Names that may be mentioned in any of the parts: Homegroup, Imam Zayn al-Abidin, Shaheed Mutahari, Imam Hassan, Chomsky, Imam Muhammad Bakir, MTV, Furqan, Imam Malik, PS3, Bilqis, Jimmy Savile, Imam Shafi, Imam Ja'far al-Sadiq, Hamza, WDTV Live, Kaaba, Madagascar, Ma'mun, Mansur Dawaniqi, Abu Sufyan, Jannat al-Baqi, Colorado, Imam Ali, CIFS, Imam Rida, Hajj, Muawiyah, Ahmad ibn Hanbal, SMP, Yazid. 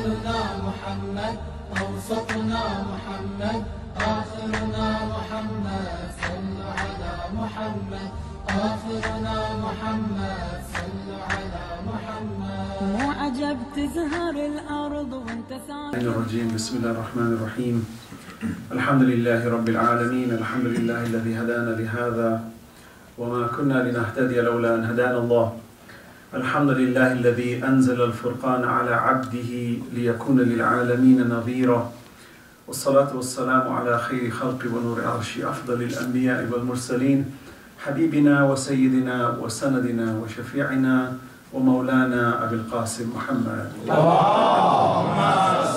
أولنا محمد أوسطنا محمد آخرنا محمد صل على محمد آخرنا محمد صل على محمد مو عجب تزهر الأرض وانت سعيد. بسم الله الرحمن الرحيم. الحمد لله رب العالمين. الحمد لله الذي هدانا لهذا وما كنا لنهتدي لولا أن هدانا الله. الحمد لله الذي أنزل الفرقان على عبده ليكون للعالمين نظيرا. والصلاة والسلام على خير خلق ونور عرش أفضل الأنبياء والمرسلين حبيبنا وسيدنا وسندنا وشفيعنا ومولانا أبي القاسم محمد. اللهم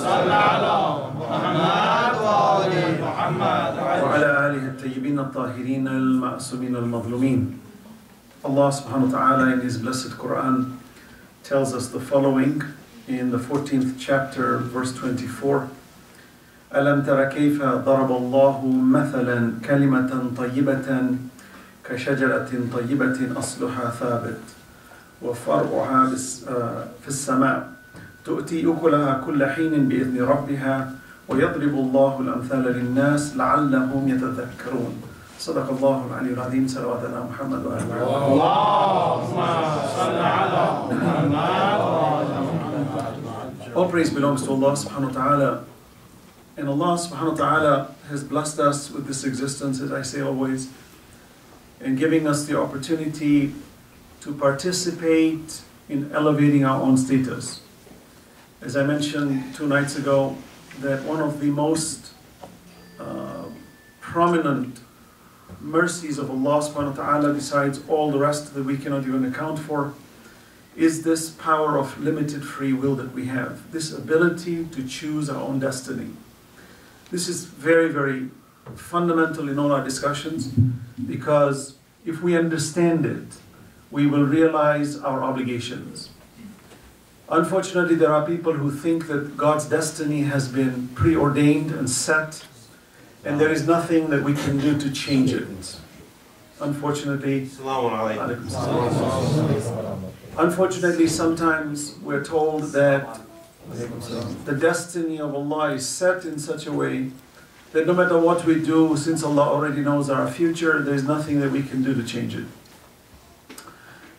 صل على محمد وآل محمد وعلى آله الطيبين الطاهرين المعصومين المظلومين. Allah subhanahu wa ta'ala in His blessed Quran tells us the following in the 14th chapter, verse 24. أَلَمْ تَرَ كَيْفَ ضَرَبَ اللَّهُ مَثَلًا كَلِمَةً طَيِّبَةً كَشَجَرَةٍ طَيِّبَةٍ أَصْلُهَا ثَابِتٌ وَفَرْعُهَا فِي السَّمَاءِ تُؤْتِي أُكُلَهَا كُلَّ حِينٍ بِإِذْنِ رَبِّهَا وَيَضْرِبُ اللَّهُ الْأَمْثَالَ لِلنَّاسِ لَعَلَّهُمْ يَتَذَكَّرُونَ. صدق الله العلي العظيم. صلواتنا محمد وعلى آله. اللهم صل على محمد. All praise belongs to Allah subhanahu wa ta'ala, and Allah subhanahu wa ta'ala has blessed us with this existence, as I say always, and giving us the opportunity to participate in elevating our own status. As I mentioned 2 nights ago, that one of the most prominent mercies of Allah subhanahu wa ta'ala, besides all the rest that we cannot even account for, is this power of limited free will that we have, this ability to choose our own destiny. This is very, very fundamental in all our discussions, because if we understand it, we will realize our obligations. Unfortunately, there are people who think that God's destiny has been preordained and set, and there is nothing that we can do to change it. Unfortunately, unfortunately, sometimes we're told that the destiny of Allah is set in such a way that no matter what we do, since Allah already knows our future, there is nothing that we can do to change it.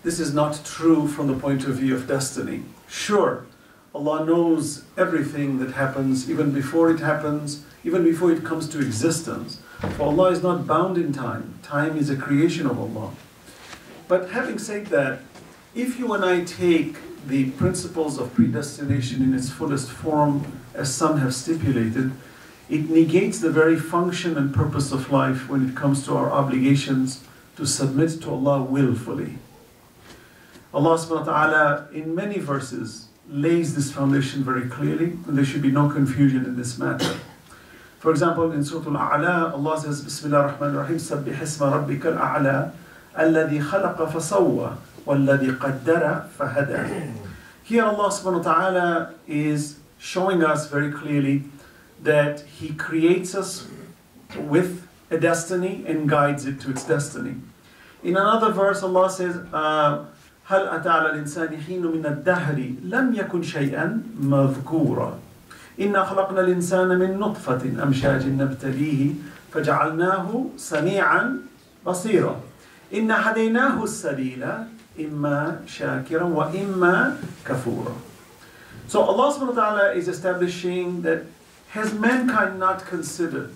This is not true from the point of view of destiny. Sure, Allah knows everything that happens, even before it happens, even before it comes to existence. For Allah is not bound in time. Time is a creation of Allah. But having said that, if you and I take the principles of predestination in its fullest form, as some have stipulated, it negates the very function and purpose of life when it comes to our obligations to submit to Allah willfully. Allah subhanahu wa ta'ala, in many verses, lays this foundation very clearly, and there should be no confusion in this matter. For example, in Surah Al-A'la, Allah says, Bismillah ar-Rahman ar-Rahim, Sabbih isma rabbika al-A'la, alladhi khalaqa fasawwa, walladhi qaddara fahada. Here Allah subhanahu wa ta'ala is showing us very clearly that He creates us with a destiny and guides it to its destiny. In another verse, Allah says, هل أتى على الإنسان حين من الدهر لم يكن شيئا مذكورا إنا خلقنا الإنسان من نطفة أمشاج نبتليه فجعلناه سميعا بصيرا إن هديناه السبيل إما شاكرا وإما كفورا. So Allah subhanahu wa ta'ala is establishing that has mankind not considered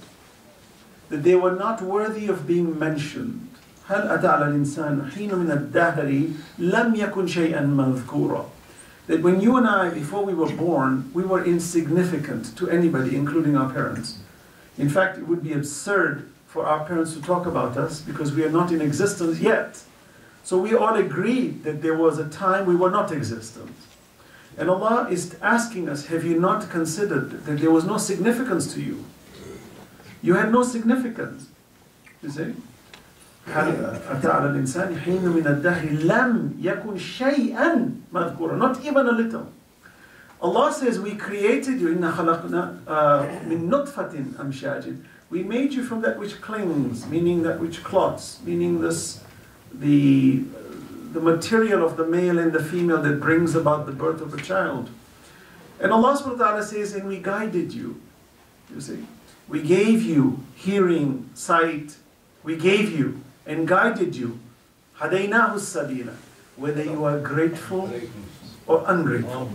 that they were not worthy of being mentioned. هل أتى على الإنسان حين من الدهر لم يكن شيئا مذكورا. That when you and I, before we were born, we were insignificant to anybody, including our parents. In fact, it would be absurd for our parents to talk about us because we are not in existence yet. So we all agreed that there was a time we were not existent. And Allah is asking us, have you not considered that there was no significance to you? You had no significance. You see? Not even a little. Allah says, we created you. We made you from that which clings, meaning that which clots, meaning this, the material of the male and the female that brings about the birth of a child. And Allah subhanahu wa ta'ala says, and we guided you. You see, we gave you hearing, sight. We gave you and guided you. Hadaynahu sabila. Whether you are grateful or ungrateful.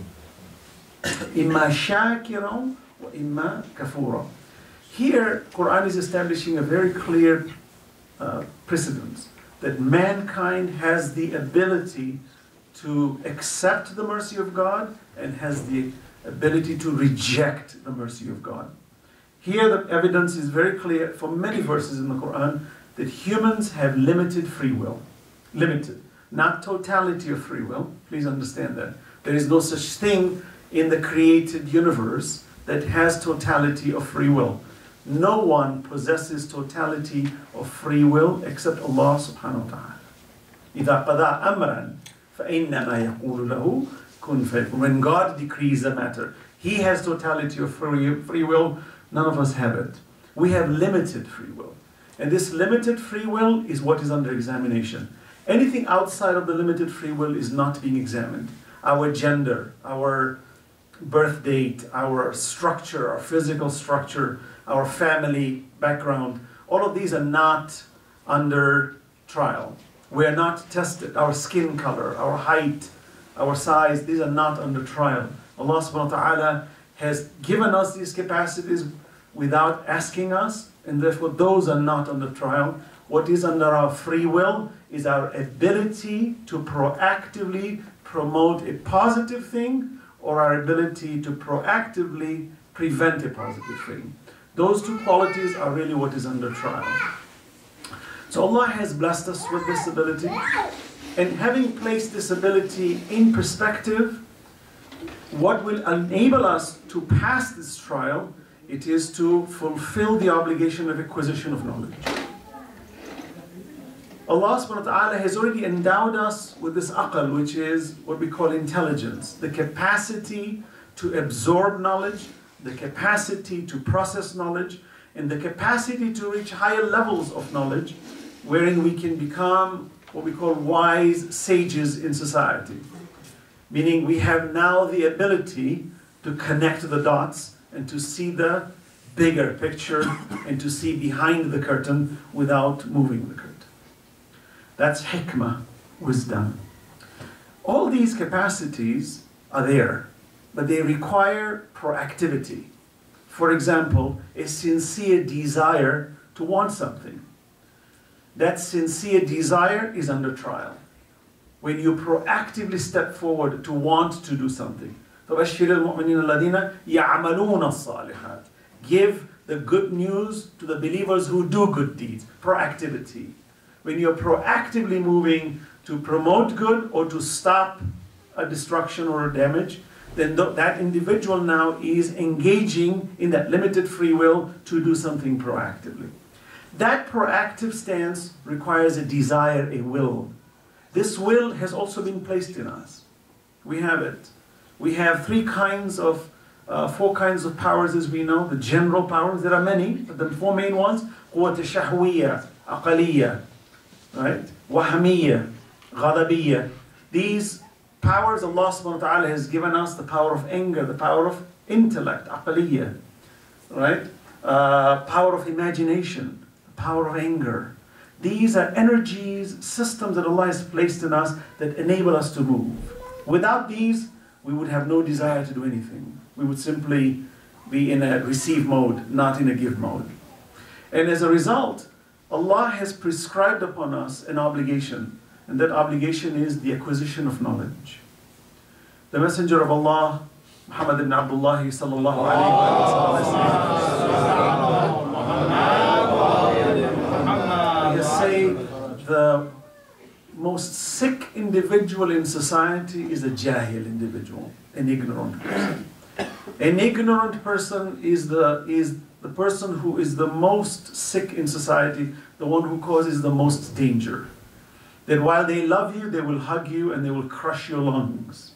Imma shakiran wa imma kafura. Here, Quran is establishing a very clear precedence that mankind has the ability to accept the mercy of God and has the ability to reject the mercy of God. Here the evidence is very clear for many verses in the Quran that humans have limited free will. Limited. Not totality of free will. Please understand that. There is no such thing in the created universe that has totality of free will. No one possesses totality of free will except Allah subhanahu wa ta'ala. إِذَا قَضَىٰ أَمْرًا فَإِنَّمَا يَقُولُ لَهُ كُنْ فَيَكُونُ. When God decrees a matter, He has totality of free will. None of us have it. We have limited free will. And this limited free will is what is under examination. Anything outside of the limited free will is not being examined. Our gender, our birth date, our structure, our physical structure, our family background, all of these are not under trial. We are not tested. Our skin color, our height, our size, these are not under trial. Allah subhanahu wa ta'ala has given us these capacities without asking us, and therefore those are not under trial. What is under our free will is our ability to proactively promote a positive thing or our ability to proactively prevent a positive thing. Those two qualities are really what is under trial. So Allah has blessed us with this ability. And having placed this ability in perspective, what will enable us to pass this trial, it is to fulfill the obligation of acquisition of knowledge. Allah subhanahu wa ta'ala has already endowed us with this aql, which is what we call intelligence. The capacity to absorb knowledge, the capacity to process knowledge, and the capacity to reach higher levels of knowledge, wherein we can become what we call wise sages in society. Meaning we have now the ability to connect the dots and to see the bigger picture and to see behind the curtain without moving the curtain. That's hikmah, wisdom. All these capacities are there, but they require proactivity. For example, a sincere desire to want something. That sincere desire is under trial. When you proactively step forward to want to do something. فَبَشِّرِ الْمُؤْمِنِينَ الَّذِينَ يَعْمَلُونَ الصَّالِحَاتِ. Give the good news to the believers who do good deeds. Proactivity. When you're proactively moving to promote good or to stop a destruction or a damage, then that individual now is engaging in that limited free will to do something proactively. That proactive stance requires a desire, a will. This will has also been placed in us. We have it. We have four kinds of powers, as we know, the general powers. There are many, but the four main ones, قوة الشهوية, عقلية, right? Wahmiya, Ghadabiyya. These powers Allah subhanahu wa ta'ala has given us, the power of anger, the power of intellect, aqliyya, right? Power of imagination, the power of anger. These are energies, systems that Allah has placed in us that enable us to move. Without these, we would have no desire to do anything. We would simply be in a receive mode, not in a give mode. And as a result, Allah has prescribed upon us an obligation, and that obligation is the acquisition of knowledge. The Messenger of Allah, Muhammad ibn Abdullah sallallahu alayhi wa sallam, said the most sick individual in society is a jahil individual, an ignorant person. An ignorant person is the person who is the most sick in society, the one who causes the most danger. That while they love you, they will hug you and they will crush your lungs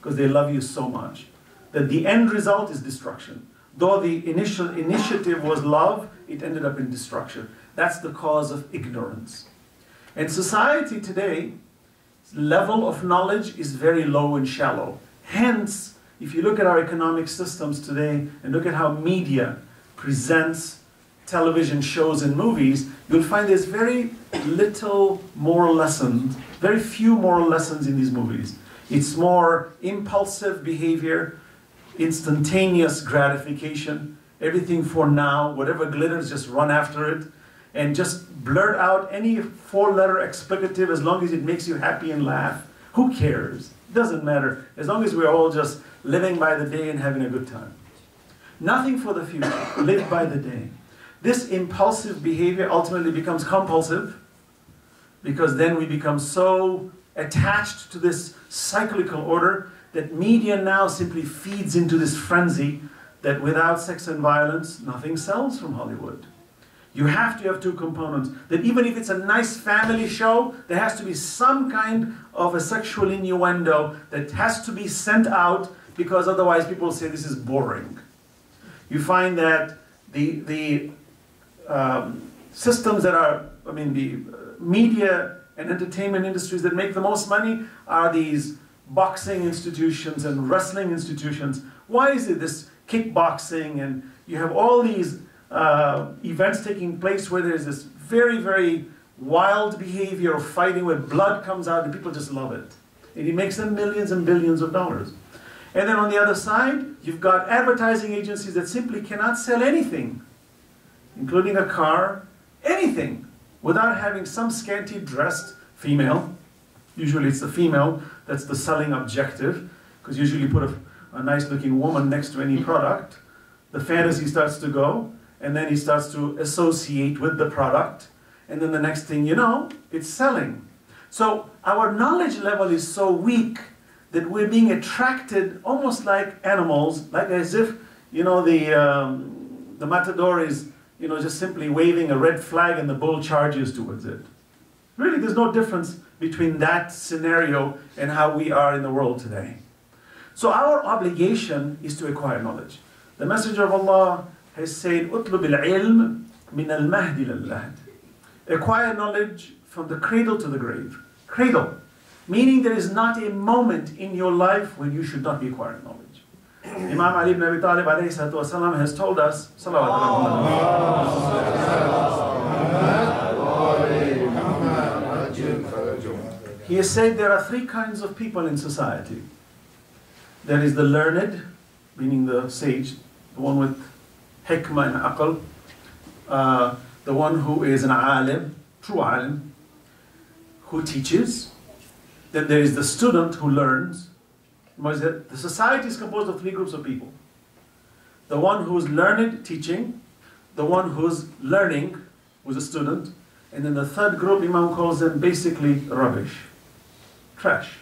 because they love you so much. That the end result is destruction. Though the initial initiative was love, it ended up in destruction. That's the cause of ignorance. And society today, level of knowledge is very low and shallow. Hence, If you look at our economic systems today and look at how media presents television shows and movies, you'll find there's very little moral lessons, very few moral lessons in these movies. It's more impulsive behavior, instantaneous gratification, everything for now, whatever glitters, just run after it, and just blurt out any four-letter expletive as long as it makes you happy and laugh. Who cares? It doesn't matter, as long as we're all just living by the day and having a good time. Nothing for the future, live by the day. This impulsive behavior ultimately becomes compulsive, because then we become so attached to this cyclical order that media now simply feeds into this frenzy that without sex and violence, nothing sells from Hollywood. You have to have two components, that even if it's a nice family show, there has to be some kind of a sexual innuendo that has to be sent out, because otherwise people say this is boring. You find that the systems that are, I mean, the media and entertainment industries that make the most money are these boxing institutions and wrestling institutions. Why is it this kickboxing, and you have all these events taking place where there's this very, very wild behavior of fighting where blood comes out and people just love it. And it makes them millions and billions of dollars. And then on the other side, you've got advertising agencies that simply cannot sell anything, including a car, anything, without having some scanty dressed female. Usually it's the female that's the selling objective, because usually you put a nice looking woman next to any product, the fantasy starts to go, and then he starts to associate with the product, and then the next thing you know, it's selling. So our knowledge level is so weak that we're being attracted almost like animals, like as if, you know, the matador is, you know, just simply waving a red flag and the bull charges towards it. Really, there's no difference between that scenario and how we are in the world today. So our obligation is to acquire knowledge. The Messenger of Allah has said, "Utlub al-ilm min al-mahdi lil-lahd." Acquire knowledge from the cradle to the grave. Cradle, meaning there is not a moment in your life when you should not be acquiring knowledge. Imam Ali ibn Abi Talib والسلام, has told us, he has said there are three kinds of people in society. There is the learned, meaning the sage, the one with hikmah and aql, the one who is an alim, true alim, who teaches. Then there is the student who learns. The society is composed of three groups of people. The one who is learned, teaching. The one who is learning, who is a student. And then the third group, Imam calls them basically rubbish. Trash.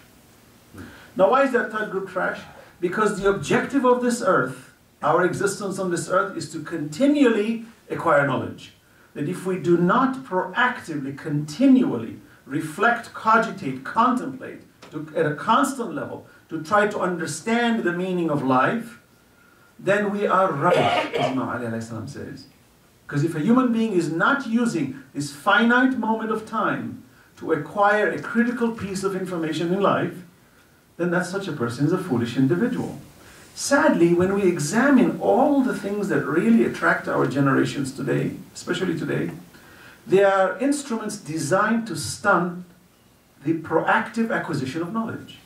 Now why is that third group trash? Because the objective of this earth, our existence on this earth, is to continually acquire knowledge. That if we do not proactively, continually reflect, cogitate, contemplate at a constant level, to try to understand the meaning of life, then we are rubbish, as Imam Ali says. Because if a human being is not using this finite moment of time to acquire a critical piece of information in life, then that such a person is a foolish individual. Sadly, when we examine all the things that really attract our generations today, especially today, they are instruments designed to stun the proactive acquisition of knowledge.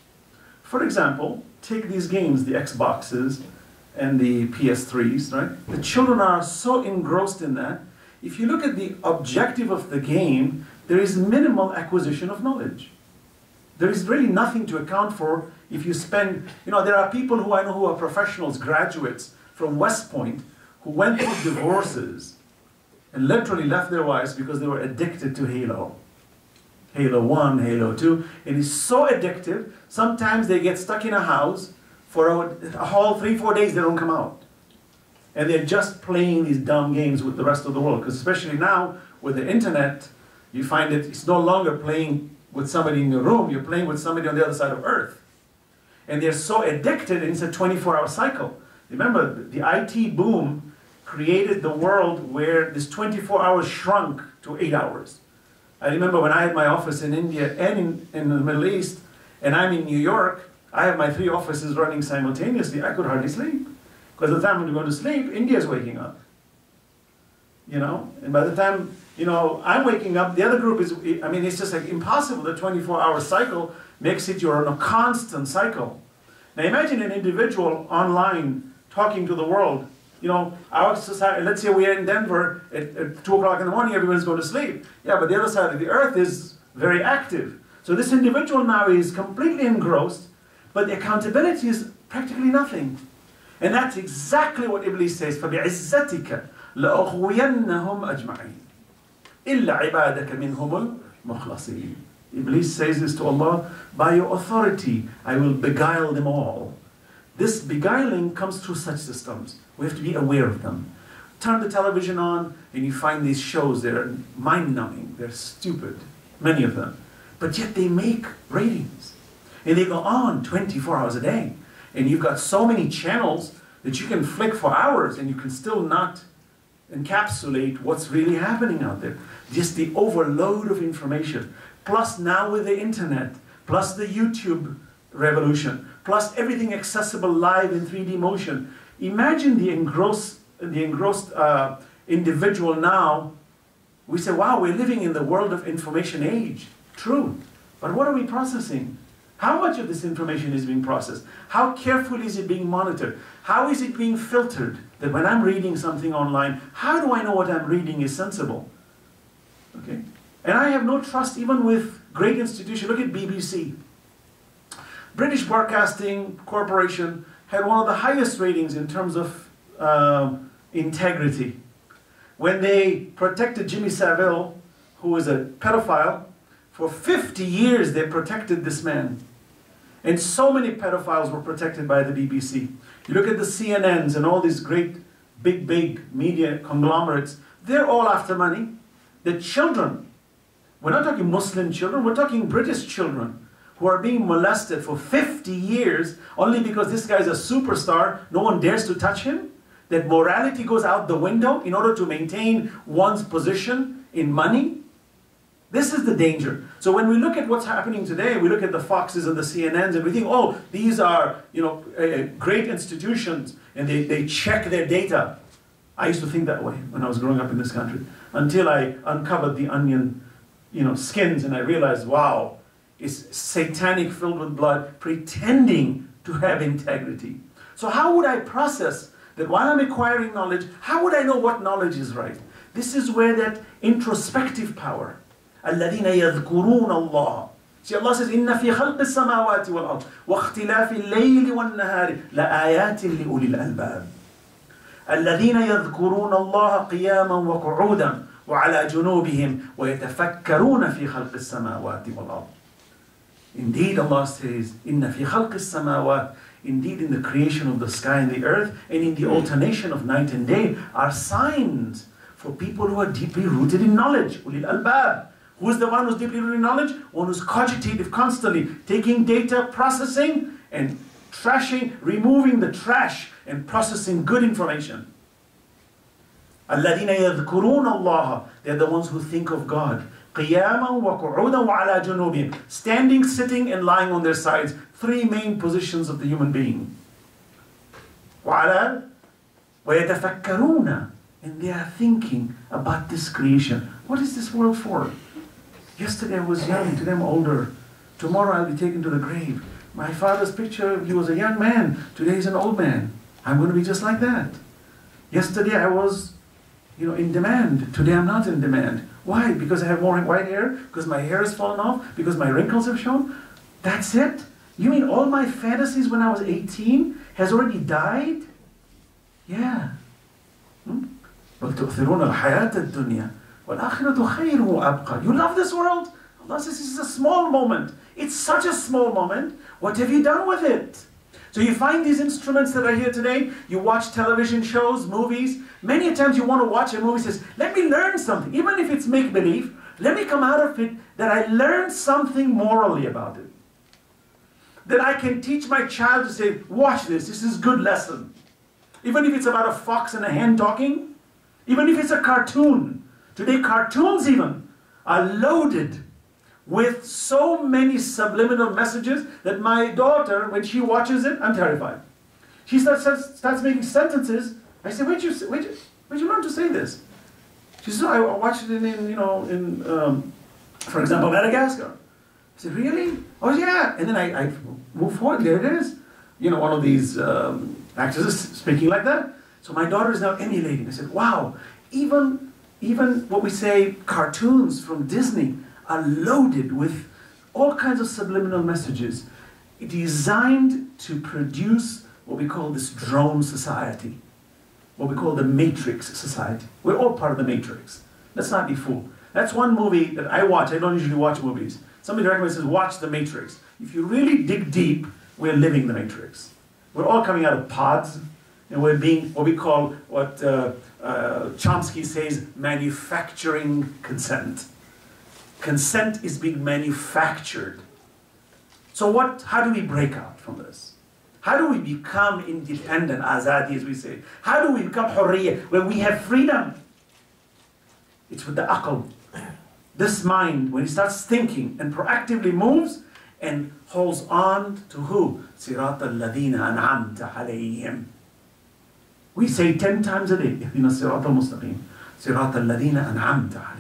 For example, take these games, the Xboxes and the PS3s, right? The children are so engrossed in that. If you look at the objective of the game, there is minimal acquisition of knowledge. There is really nothing to account for if you spend, you know, there are people who I know who are professionals, graduates from West Point, who went through divorces and literally left their wives because they were addicted to Halo. Halo 1, Halo 2, it is so addictive, sometimes they get stuck in a house for a whole 3-4 days, they don't come out. And they're just playing these dumb games with the rest of the world, because especially now with the internet, you find that it's no longer playing with somebody in your room, you're playing with somebody on the other side of earth. And they're so addicted, and it's a 24-hour cycle. Remember, the IT boom created the world where this 24 hours shrunk to 8 hours. I remember when I had my office in India and in the Middle East, and I'm in New York, I have my three offices running simultaneously, I could hardly sleep. Because by the time I'm going to sleep, India's waking up. You know, and by the time, you know, I'm waking up, the other group is, I mean, it's just like impossible. The 24-hour cycle makes it you're on a constant cycle. Now imagine an individual online talking to the world. You know, our society, let's say we're in Denver at 2 o'clock in the morning, everyone's going to sleep. Yeah, but the other side of the earth is very active. So this individual now is completely engrossed, but the accountability is practically nothing. And that's exactly what Iblis says, فَبِعِزَّتِكَ لَأَغْوِيَنَّهُمْ أَجْمَعِينَ إِلَّا عِبَادَكَ مِنْهُمُ الْمُخْلَصِينَ. Iblis says this to Allah, by your authority I will beguile them all. This beguiling comes through such systems. We have to be aware of them. Turn the television on and you find these shows, they're mind-numbing, they're stupid, many of them. But yet they make ratings. And they go on 24 hours a day. And you've got so many channels that you can flick for hours and you can still not encapsulate what's really happening out there. Just the overload of information. Plus now with the internet, plus the YouTube revolution, plus everything accessible live in 3D motion. Imagine the engrossed individual now. We say, wow, we're living in the world of information age. True, but what are we processing? How much of this information is being processed? How carefully is it being monitored? How is it being filtered? That when I'm reading something online, how do I know what I'm reading is sensible? Okay, and I have no trust even with great institutions. Look at BBC. British Broadcasting Corporation had one of the highest ratings in terms of integrity. When they protected Jimmy Savile, who was a pedophile, for 50 years they protected this man. And so many pedophiles were protected by the BBC. You look at the CNNs and all these great big media conglomerates, they're all after money. The children, we're not talking Muslim children, we're talking British children, who are being molested for 50 years only because this guy is a superstar, no one dares to touch him, that morality goes out the window in order to maintain one's position in money. This is the danger. So when we look at what's happening today, we look at the Foxes and the CNNs and we think, oh, these are, you know, great institutions and they check their data. I used to think that way when I was growing up in this country, until I uncovered the onion, you know, skins, and I realized, wow, is satanic, filled with blood, pretending to have integrity. So how would I process that while I'm acquiring knowledge, how would I know what knowledge is right? This is where that introspective power, الَّذِينَ يَذْكُرُونَ اللَّهَ. See, Allah says, إِنَّ فِي خَلْقِ السَّمَاوَاتِ وَالْأَرْضِ وَاخْتِلَافِ اللَّيْلِ وَالنَّهَارِ لَآيَاتٍ لِأُولِي الْأَلْبَابِ الَّذِينَ يَذْكُرُونَ اللَّهَ قِيَامًا وَقُعُودًا وَعَلَى جُنُوبِهِمْ وَيَتَفَكَّرُونَ فِي خَلْقِ السَّمَاوَاتِ وَالْأَرْضِ. Indeed, Allah says, إِنَّ فِي خَلْقِ السَّمَاوَاتِ, indeed in the creation of the sky and the earth and in the alternation of night and day are signs for people who are deeply rooted in knowledge. Ulil albab. Who is the one who's deeply rooted in knowledge? One who's cogitative constantly, taking data, processing and trashing, removing the trash and processing good information. الَّذِينَ يَذْكُرُونَ اللَّهَ. They're the ones who think of God. قِيَامًا وَقُعُودًا وَعَلَى جُنُوبِهِمْ. Standing, sitting, and lying on their sides. Three main positions of the human being. وَعَلَى وَيَتَفَكَّرُونَ. And they are thinking about this creation. What is this world for? Yesterday I was young, today I'm older. Tomorrow I'll be taken to the grave. My father's picture, he was a young man. Today he's an old man. I'm going to be just like that. Yesterday I was, you know, in demand. Today I'm not in demand. Why? Because I have more white hair? Because my hair has fallen off? Because my wrinkles have shown? That's it? You mean all my fantasies when I was 18 has already died? Yeah. You love this world? Allah says this is a small moment. It's such a small moment. What have you done with it? So you find these instruments that are here today. You watch television shows, movies. Many times you want to watch a movie says, let me learn something. Even if it's make-believe, let me come out of it that I learned something morally about it. That I can teach my child to say, watch this. This is a good lesson. Even if it's about a fox and a hen talking. Even if it's a cartoon. Today cartoons even are loaded with so many subliminal messages that my daughter, when she watches it, I'm terrified. She starts making sentences. I say, where'd you learn to say this? She says, I watched it in for example, Madagascar. I said, really? Oh, yeah. And then I move forward. There it is. You know, one of these actresses speaking like that. So my daughter is now emulating. I said, wow, even what we say, cartoons from Disney are loaded with all kinds of subliminal messages designed to produce what we call this drone society, what we call the Matrix society. We're all part of the Matrix. Let's not be fooled. That's one movie that I watch. I don't usually watch movies. Somebody recommends, says, watch The Matrix. If you really dig deep, we're living The Matrix. We're all coming out of pods, and we're being what we call, what Chomsky says, manufacturing consent. Consent is being manufactured. So how do we break out from this? How do we become independent, azadi as we say? How do we become hurriya, when we have freedom? It's with the aql. This mind, when he starts thinking and proactively moves and holds on to who? Sirat al-ladina an'amta alayhim. We say 10 times a day, ihdina sirat al-mustaqim, sirat al-ladina an'amta alayhim.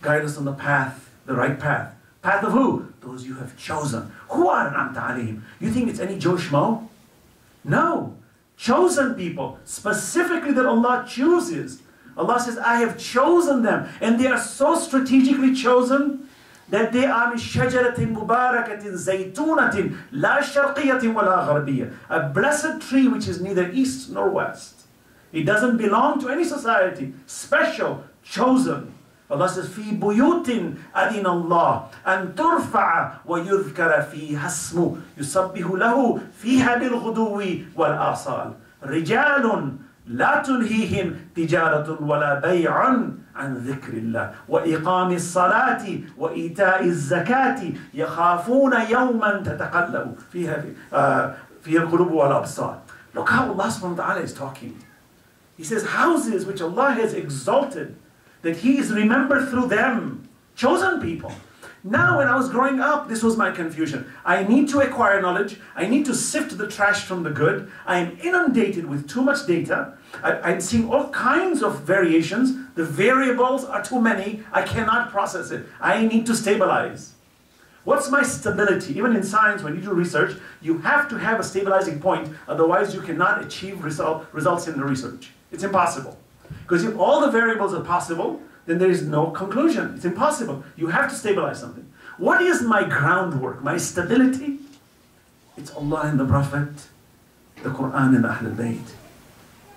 Guide us on the path, the right path. Path of who? Those you have chosen. Who are an'amta alayhim? You think it's any Joe Schmo? No. Chosen people, specifically that Allah chooses. Allah says, I have chosen them. And they are so strategically chosen that they are min shajaratin mubarakatin zaytunatin la sharqiyatin wa la gharbiya. A blessed tree which is neither east nor west. It doesn't belong to any society. Special, chosen. Allah says, فِي بُيُوتٍ أَذِنَ اللَّهِ أَن تُرْفَعَ وَيُذْكَرَ فِيهَا اسْمُهُ يُسَبِّحُ لَهُ فِيهَا بِالْغُدُوِّ وَالْآصَالِ رِجَالٌ لا تلهيهم تجارة ولا بيع عن ذكر الله وإقام الصلاة وإيتاء الزكاة يخافون يوما تتقلب فيها القلوب والأبصار. Look how Allah subhanahu wa ta'ala is talking. He says houses which Allah has exalted, that He is remembered through them, chosen people. Now when I was growing up, this was my confusion. I need to acquire knowledge. I need to sift the trash from the good. I am inundated with too much data. I'm seeing all kinds of variations. The variables are too many. I cannot process it. I need to stabilize. What's my stability? Even in science, when you do research, you have to have a stabilizing point. Otherwise, you cannot achieve results in the research. It's impossible. Because if all the variables are possible, then there is no conclusion. It's impossible. You have to stabilize something. What is my groundwork, my stability? It's Allah and the Prophet, the Quran and Ahlul Bayt.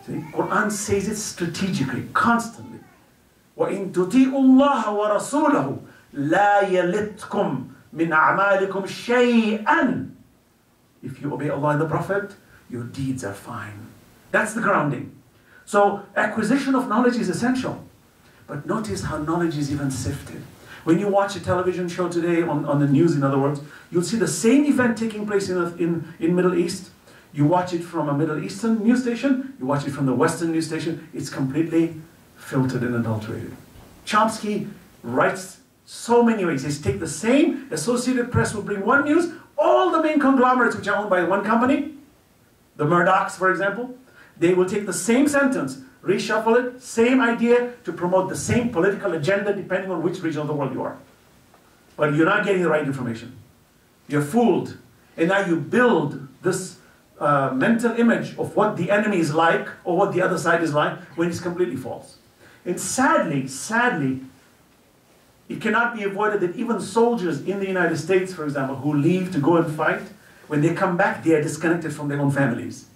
See, Quran says it strategically, constantly. وَإِن تُطِيعُوا اللَّهَ وَرَسُولَهُ لَا يَلِتْكُمْ مِنْ أَعْمَالِكُمْ شَيْئًا. If you obey Allah and the Prophet, your deeds are fine. That's the grounding. So acquisition of knowledge is essential. But notice how knowledge is even sifted. When you watch a television show today, on the news in other words, you'll see the same event taking place in Middle East. You watch it from a Middle Eastern news station, you watch it from the Western news station, it's completely filtered and adulterated. Chomsky writes so many ways. He says, take the same, Associated Press will bring one news, all the main conglomerates which are owned by one company, the Murdochs for example, they will take the same sentence, reshuffle it, same idea, to promote the same political agenda depending on which region of the world you are. But you're not getting the right information. You're fooled. And now you build this mental image of what the enemy is like or what the other side is like when it's completely false. And sadly, it cannot be avoided that even soldiers in the United States, for example, who leave to go and fight, when they come back, they are disconnected from their own families.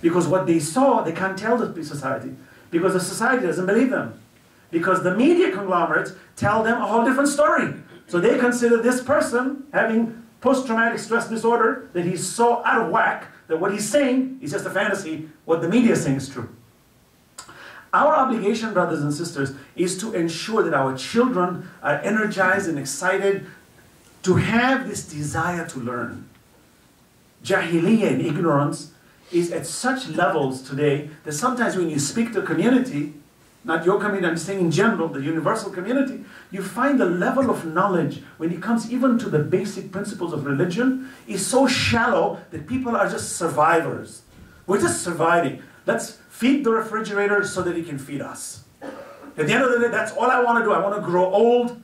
Because what they saw, they can't tell the society. Because the society doesn't believe them. Because the media conglomerates tell them a whole different story. So they consider this person having post-traumatic stress disorder, that he's so out of whack, that what he's saying is just a fantasy, what the media is saying is true. Our obligation, brothers and sisters, is to ensure that our children are energized and excited to have this desire to learn. Jahiliyyah and ignorance is at such levels today that sometimes when you speak to a community, not your community, I'm saying in general, the universal community, you find the level of knowledge when it comes even to the basic principles of religion is so shallow that people are just survivors. We're just surviving. Let's feed the refrigerator so that it can feed us. At the end of the day, that's all I want to do. I want to grow old,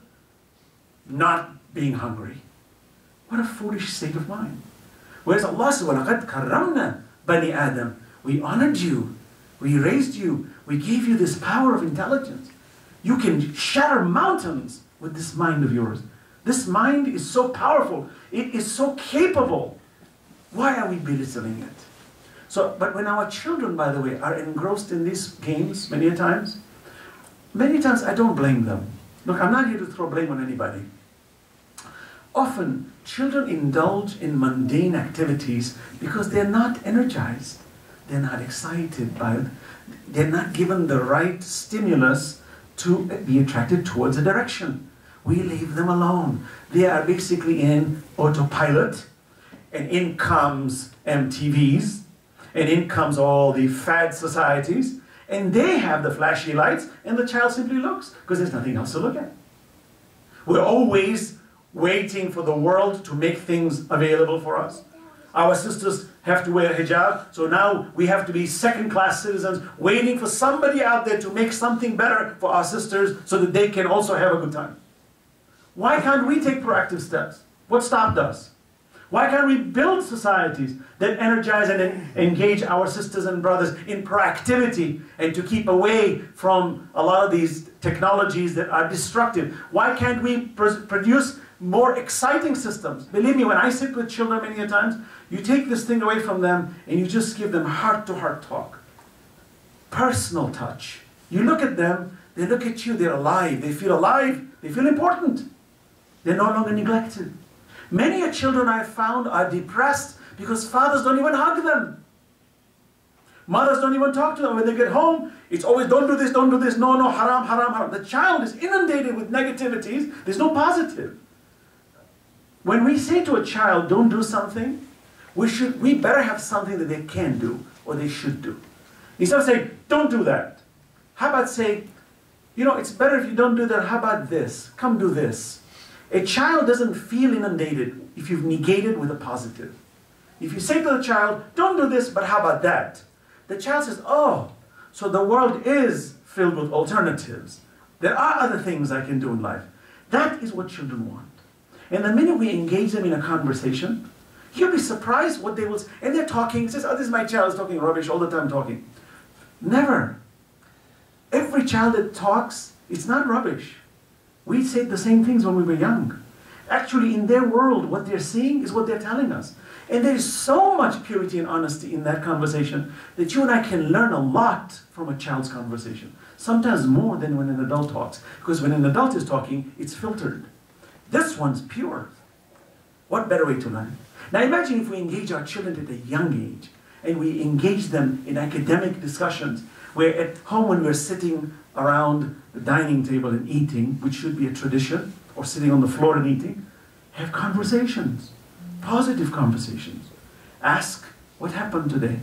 not being hungry. What a foolish state of mind. Whereas Allah says, وَلَقَدْ كَرَّمْنَا بَنِي آدَمَ. We honored you. We raised you. We gave you this power of intelligence. You can shatter mountains with this mind of yours. This mind is so powerful. It is so capable. Why are we belittling it? So, but when our children, by the way, are engrossed in these games many times I don't blame them. Look, I'm not here to throw blame on anybody. Often, children indulge in mundane activities because they're not energized. They're not excited by it. They're not given the right stimulus to be attracted towards a direction. We leave them alone. They are basically in autopilot, and in comes MTVs, and in comes all the fad societies, and they have the flashy lights, and the child simply looks because there's nothing else to look at. We're always waiting for the world to make things available for us. Our sisters have to wear hijab, so now we have to be second-class citizens waiting for somebody out there to make something better for our sisters so that they can also have a good time. Why can't we take proactive steps? What stopped us? Why can't we build societies that energize and engage our sisters and brothers in proactivity and to keep away from a lot of these technologies that are destructive? Why can't we produce more exciting systems? Believe me, when I sit with children many times, you take this thing away from them and you just give them heart-to-heart talk. Personal touch. You look at them, they look at you, they're alive, they feel alive, they feel important. They're no longer neglected. Many a children I found are depressed because fathers don't even hug them. Mothers don't even talk to them. When they get home, it's always don't do this, no, no, haram, haram, haram. The child is inundated with negativities. There's no positive. When we say to a child, don't do something, we better have something that they can do or they should do. Instead of saying, don't do that. How about say, you know, it's better if you don't do that. How about this? Come do this. A child doesn't feel inundated if you've negated with a positive. If you say to the child, don't do this, but how about that? The child says, oh, so the world is filled with alternatives. There are other things I can do in life. That is what children want. And the minute we engage them in a conversation, you'll be surprised what they will say. And they're talking, says, oh, this is my child, is talking rubbish all the time, talking. Never. Every child that talks, it's not rubbish. We said the same things when we were young. Actually, in their world, what they're seeing is what they're telling us. And there is so much purity and honesty in that conversation that you and I can learn a lot from a child's conversation. Sometimes more than when an adult talks. Because when an adult is talking, it's filtered. This one's pure. What better way to learn? Now imagine if we engage our children at a young age and we engage them in academic discussions where at home when we're sitting around the dining table and eating, which should be a tradition, or sitting on the floor and eating, have conversations, positive conversations. Ask, what happened today?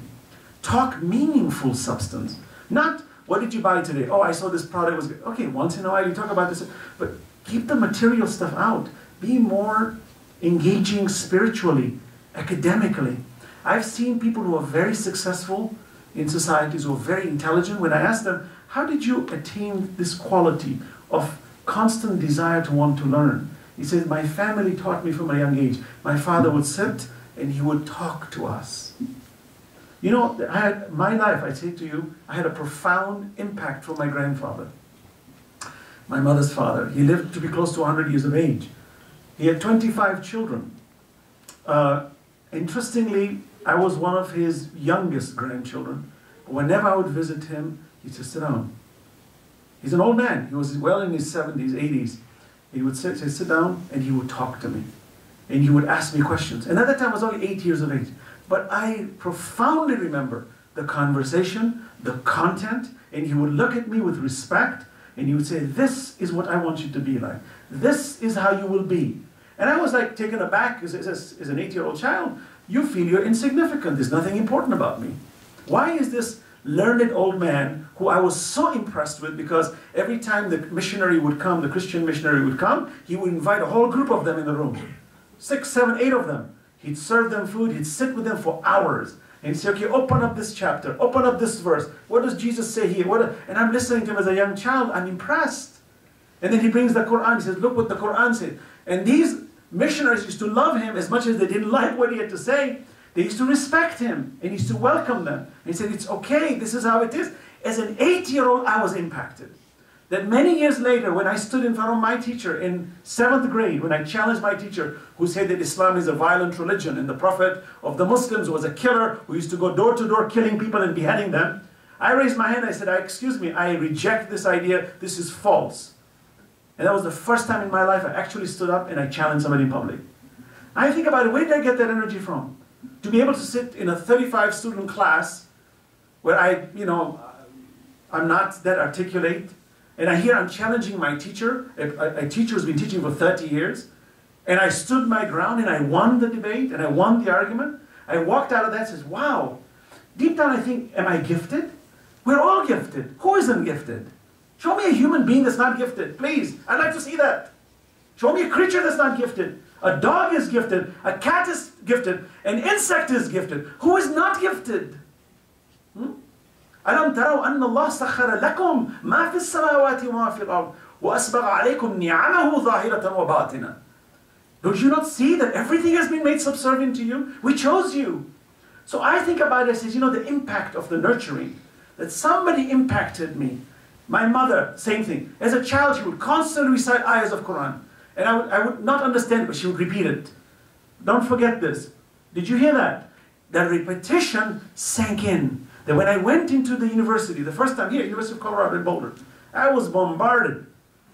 Talk meaningful substance. Not, what did you buy today? Oh, I saw this product was good. Okay, once in a while you talk about this, but keep the material stuff out. Be more engaging spiritually, academically. I've seen people who are very successful in societies, who are very intelligent. When I ask them, how did you attain this quality of constant desire to want to learn? He says, my family taught me from a young age. My father would sit and he would talk to us. You know, my life, I say to you, I had a profound impact from my grandfather, my mother's father. He lived to be close to 100 years of age. He had 25 children. Interestingly, I was one of his youngest grandchildren. Whenever I would visit him, he'd just sit down. He's an old man. He was well in his 70s, 80s. He would sit down and he would talk to me. And he would ask me questions. And at that time I was only 8 years of age. But I profoundly remember the conversation, the content, and he would look at me with respect and he would say, this is what I want you to be like. This is how you will be. And I was like taken aback as an 8-year-old child. You feel you're insignificant. There's nothing important about me. Why is this learned old man who I was so impressed with, because every time the missionary would come, the Christian missionary would come, he would invite a whole group of them in the room. 6, 7, 8 of them. He'd serve them food, he'd sit with them for hours. And he'd say, okay, open up this chapter, open up this verse. What does Jesus say here? And I'm listening to him as a young child, I'm impressed. And then he brings the Quran, he says, look what the Quran says. And these missionaries used to love him as much as they didn't like what he had to say. They used to respect him, and he used to welcome them. And he said, it's okay, this is how it is. As an 8-year-old, I was impacted. That many years later, when I stood in front of my teacher in 7th grade, when I challenged my teacher, who said that Islam is a violent religion, and the prophet of the Muslims was a killer who used to go door to door killing people and beheading them, I raised my hand, I said, excuse me, I reject this idea, this is false. And that was the first time in my life I actually stood up and I challenged somebody in public. I think about it, where did I get that energy from? To be able to sit in a 35-student class where I'm not that articulate, and I hear I'm challenging my teacher, a teacher who's been teaching for 30 years, and I stood my ground and I won the debate and I won the argument. I walked out of that and says, wow, deep down I think, am I gifted? We're all gifted. Who isn't gifted? Show me a human being that's not gifted, please. I'd like to see that. Show me a creature that's not gifted. A dog is gifted, a cat is gifted, an insect is gifted. Who is not gifted? أَلَمْ تَرَوْا أَنَّ اللَّهَ سَخَّرَ لَكُمْ مَا فِي السَّمَاوَاتِ وَمَا فِي الْأَرْضِ وَأَسْبَغَ عَلَيْكُمْ نِعَمَهُ ظَاهِرَةً وَبَاطِنًا. Don't you not see that everything has been made subservient to you? We chose you. So I think about it as, the impact of the nurturing. That somebody impacted me. My mother, same thing. As a child, she would constantly recite ayahs of Quran. And I would not understand, but she would repeat it. Don't forget this. Did you hear that? That repetition sank in. That when I went into the university, the first time here, University of Colorado in Boulder, I was bombarded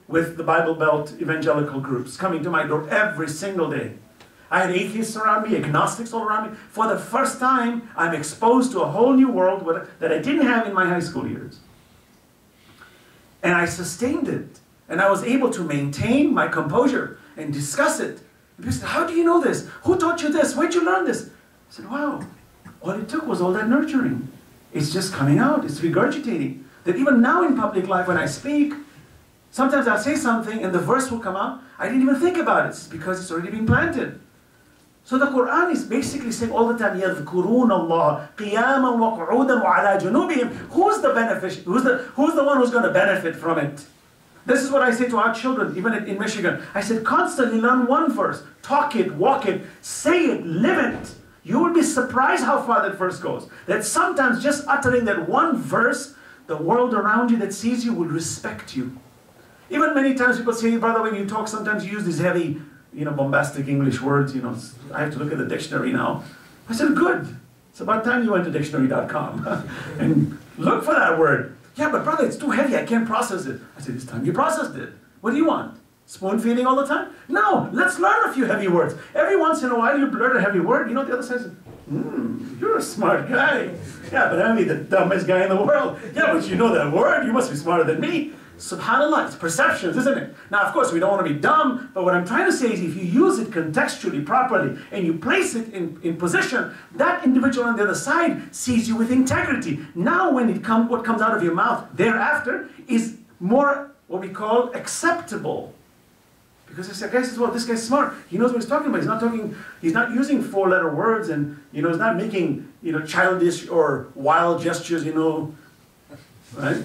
with the Bible Belt evangelical groups coming to my door every single day. I had atheists around me, agnostics all around me. For the first time, I'm exposed to a whole new world that I didn't have in my high school years. And I sustained it. And I was able to maintain my composure and discuss it. And people said, how do you know this? Who taught you this? Where'd you learn this? I said, wow, all it took was all that nurturing. It's just coming out. It's regurgitating. That even now in public life when I speak, sometimes I'll say something and the verse will come out. I didn't even think about it. It's because it's already been planted. So the Quran is basically saying all the time, يَذْكُرُونَ اللَّهَ قِيَامًا وَقْعُودًا وَعَلَىٰ جُنُوبِهِمْ. Who's the one who's going to benefit from it? This is what I say to our children, even in Michigan. I said, constantly learn one verse. Talk it, walk it, say it, live it. You will be surprised how far that verse goes. That sometimes just uttering that one verse, the world around you that sees you will respect you. Even many times people say, brother, when you talk, sometimes you use these heavy, bombastic English words. I have to look at the dictionary now. I said, good. It's about time you went to dictionary.com and look for that word. Yeah, but brother, it's too heavy. I can't process it. I said, this time you processed it. What do you want? Spoon feeding all the time? No, let's learn a few heavy words. Every once in a while you blurt a heavy word. The other side says, you're a smart guy. Yeah, but I'm the dumbest guy in the world. Yeah, but you know that word. You must be smarter than me. SubhanAllah, it's perceptions, isn't it? Now, of course, we don't want to be dumb, but what I'm trying to say is if you use it contextually, properly, and you place it in position, that individual on the other side sees you with integrity. Now, what comes out of your mouth thereafter is more what we call acceptable. Because this guy says, well, this guy's smart. He knows what he's talking about. He's not using 4-letter words and, he's not making, childish or wild gestures, right?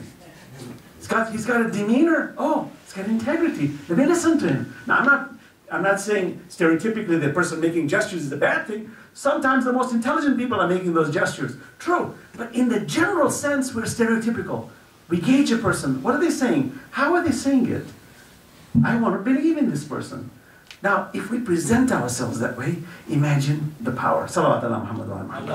He's got a demeanor. Oh, he's got integrity. Let me listen to him. Now, I'm not saying stereotypically the person making gestures is a bad thing. Sometimes the most intelligent people are making those gestures. True. But in the general sense, we're stereotypical. We gauge a person. What are they saying? How are they saying it? I want to believe in this person. Now, if we present ourselves that way, imagine the power. Salawat ala Muhammad wa ala Muhammad.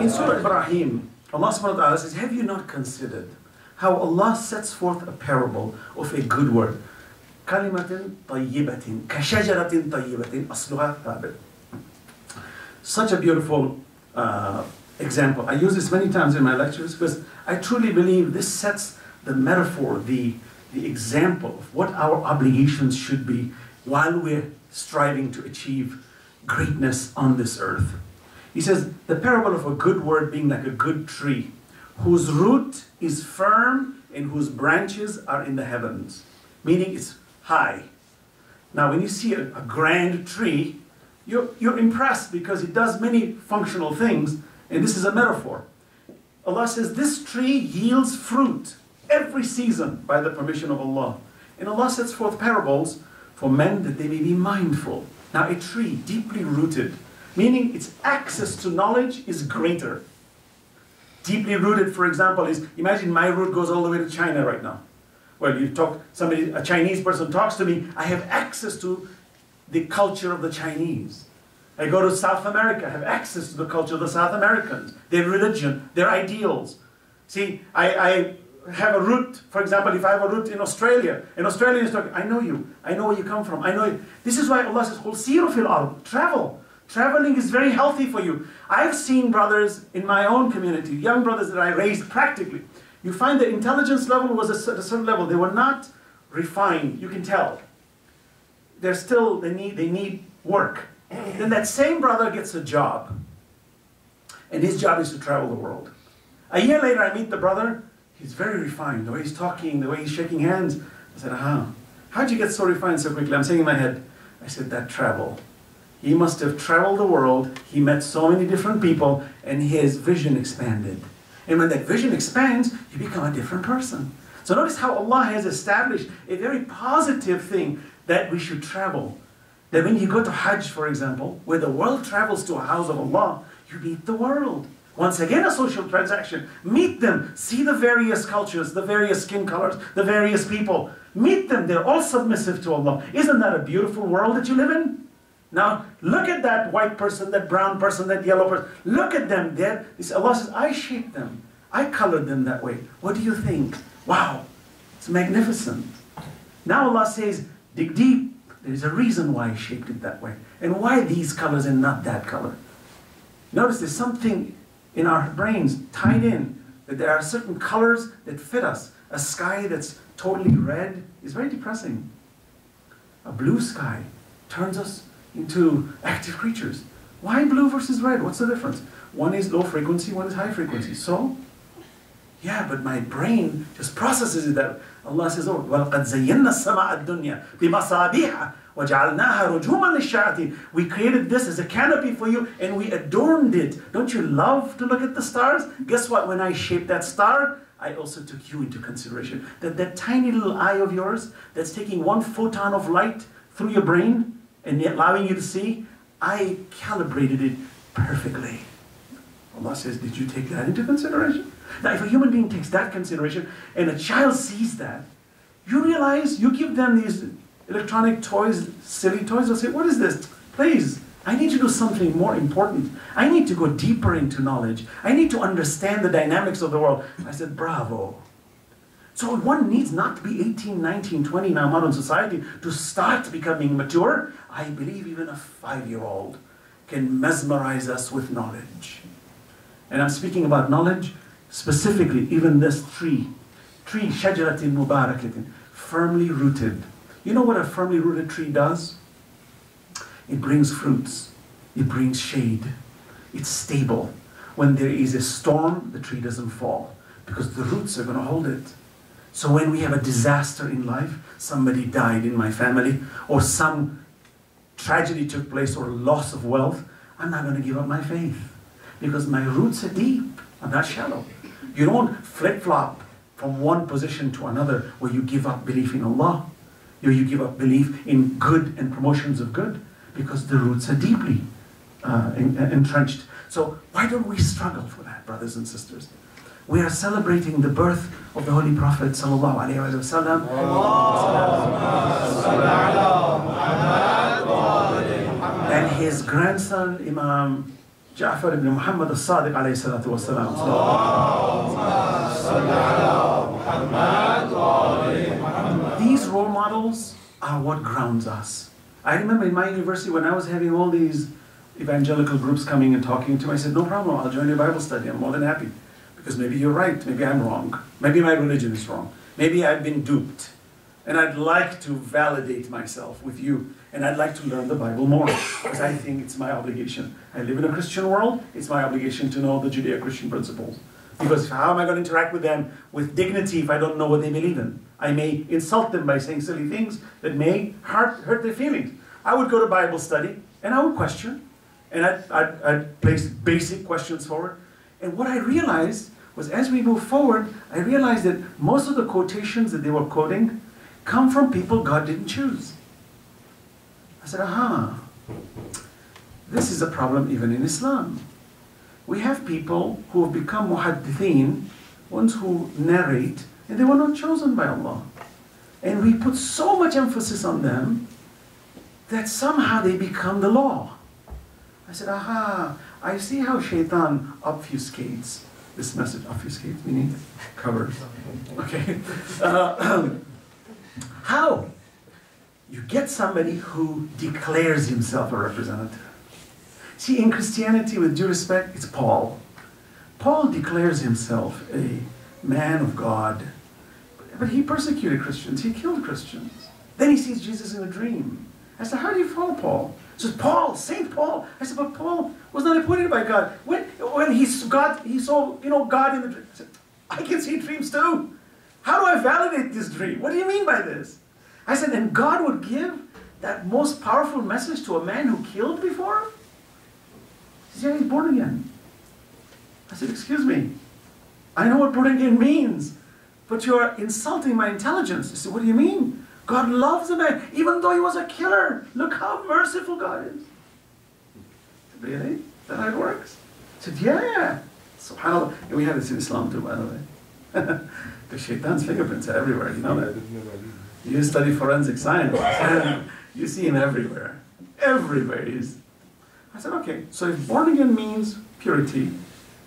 In Surah Ibrahim, Allah subhanahu wa ta'ala says, have you not considered how Allah sets forth a parable of a good word? Kalimatin tayyibatin, kashajaratin tayyibatin, asluha thabit. Such a beautiful example. I use this many times in my lectures because I truly believe this sets the metaphor, the example of what our obligations should be while we're striving to achieve greatness on this earth. He says, the parable of a good word being like a good tree, whose root is firm and whose branches are in the heavens, meaning it's high. Now, when you see a grand tree, you're impressed because it does many functional things, and this is a metaphor. Allah says, this tree yields fruit every season by the permission of Allah. And Allah sets forth parables for men that they may be mindful. Now, a tree deeply rooted, meaning its access to knowledge is greater. Deeply rooted, for example, is, imagine my root goes all the way to China right now. Well, you talk, somebody, a Chinese person talks to me, I have access to the culture of the Chinese. I go to South America, I have access to the culture of the South Americans, their religion, their ideals. See, I have a root, for example, if I have a root in Australia, an Australian is talking, I know you, I know where you come from, I know you. This is why Allah says, "Siru fil ard," travel. Traveling is very healthy for you. I've seen brothers in my own community, young brothers that I raised practically. You find the intelligence level was at a certain level. They were not refined, you can tell. They're still, they need work. Then that same brother gets a job. And his job is to travel the world. A year later, I meet the brother. He's very refined. The way he's talking, the way he's shaking hands. I said, aha, how'd you get so refined so quickly? I'm saying in my head, I said, that travel. He must have traveled the world. He met so many different people, and his vision expanded. And when that vision expands, you become a different person. So notice how Allah has established a very positive thing that we should travel. That when you go to Hajj, for example, where the world travels to a house of Allah, you meet the world. Once again, a social transaction. Meet them. See the various cultures, the various skin colors, the various people. Meet them. They're all submissive to Allah. Isn't that a beautiful world that you live in? Now, look at that white person, that brown person, that yellow person. Look at them. Allah says, I shaped them. I colored them that way. What do you think? Wow, it's magnificent. Now Allah says, dig deep. There's a reason why I shaped it that way. And why these colors and not that color? Notice there's something in our brains tied in, that there are certain colors that fit us. A sky that's totally red is very depressing. A blue sky turns us into active creatures. Why blue versus red? What's the difference? One is low frequency, one is high frequency. So, yeah, but my brain just processes it that way. Allah says, oh, وَلَقَدْ زَيَّنَّا السَّمَاءَ الدُّنْيَا بِمَصَابِيحَ وَجَعَلْنَاهَا رُجُومًا لِلشَّيَاطِينِ. We created this as a canopy for you, and we adorned it. Don't you love to look at the stars? Guess what? When I shaped that star, I also took you into consideration. That tiny little eye of yours that's taking one photon of light through your brain and allowing you to see, I calibrated it perfectly. Allah says, did you take that into consideration? Now, if a human being takes that consideration and a child sees that, you realize, you give them these electronic toys, silly toys, they'll say, what is this? Please, I need to do something more important. I need to go deeper into knowledge. I need to understand the dynamics of the world. I said, bravo. So one needs not to be 18, 19, 20 now, modern society, to start becoming mature. I believe even a 5-year-old can mesmerize us with knowledge. And I'm speaking about knowledge specifically, even this tree, shajaratin mubarakatin, firmly rooted. You know what a firmly rooted tree does? It brings fruits. It brings shade. It's stable. When there is a storm, the tree doesn't fall because the roots are going to hold it. So when we have a disaster in life, somebody died in my family, or some tragedy took place, or loss of wealth, I'm not going to give up my faith because my roots are deep. I'm not shallow. You don't flip-flop from one position to another where you give up belief in Allah, where you give up belief in good and promotions of good, because the roots are deeply entrenched. So why don't we struggle for that, brothers and sisters? We are celebrating the birth of the Holy Prophet sallallahu alaihi wasallam. And his grandson, Imam Ja'far ibn Muhammad al-Sadiq alayhi salatu wasalam. These role models are what grounds us. I remember in my university when I was having all these evangelical groups coming and talking to me, I said, no problem, I'll join your Bible study. I'm more than happy. Because maybe you're right, maybe I'm wrong. Maybe my religion is wrong. Maybe I've been duped. And I'd like to validate myself with you and I'd like to learn the Bible more, because I think it's my obligation. I live in a Christian world, it's my obligation to know the Judeo-Christian principles. Because how am I going to interact with them with dignity if I don't know what they believe in? I may insult them by saying silly things that may hurt their feelings. I would go to Bible study, and I would question, and I'd place basic questions forward. And what I realized was, as we move forward, I realized that most of the quotations that they were quoting come from people God didn't choose. I said, aha, this is a problem even in Islam. We have people who have become muhaddithin, ones who narrate, and they were not chosen by Allah. And we put so much emphasis on them that somehow they become the law. I said, aha, I see how shaitan obfuscates this message. Obfuscates meaning covers. Okay. How? You get somebody who declares himself a representative. See, in Christianity, with due respect, it's Paul. Paul declares himself a man of God. But he persecuted Christians. He killed Christians. Then he sees Jesus in a dream. I said, how do you follow Paul? He says, Paul, St. Paul. I said, but Paul was not appointed by God. When he saw God in the dream. I said, I can see dreams too. How do I validate this dream? What do you mean by this? I said, and God would give that most powerful message to a man who killed before him? He said, yeah, he's born again. I said, excuse me. I know what born again means, but you're insulting my intelligence. He said, what do you mean? God loves a man, even though he was a killer. Look how merciful God is. I said, really? That it works? I said, yeah. SubhanAllah. And we have this in Islam too, by the way. The shaitan's fingerprints are everywhere, you know that? You study forensic science. You see him everywhere. Everywhere he is. I said, okay, so if born again means purity,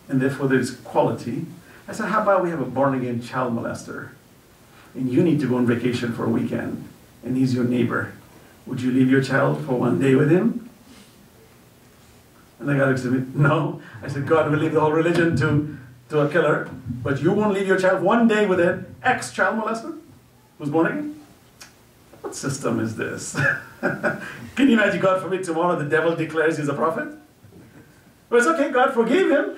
and therefore there is quality, I said, how about we have a born again child molester? And you need to go on vacation for a weekend, and he's your neighbor. Would you leave your child for one day with him? And the guy looks at me, no. I said, God will leave the whole religion to a killer, but you won't leave your child one day with an ex-child molester who's born again? What system is this? Can you imagine, God forbid, tomorrow the devil declares he's a prophet? Well, it's okay, God forgave him.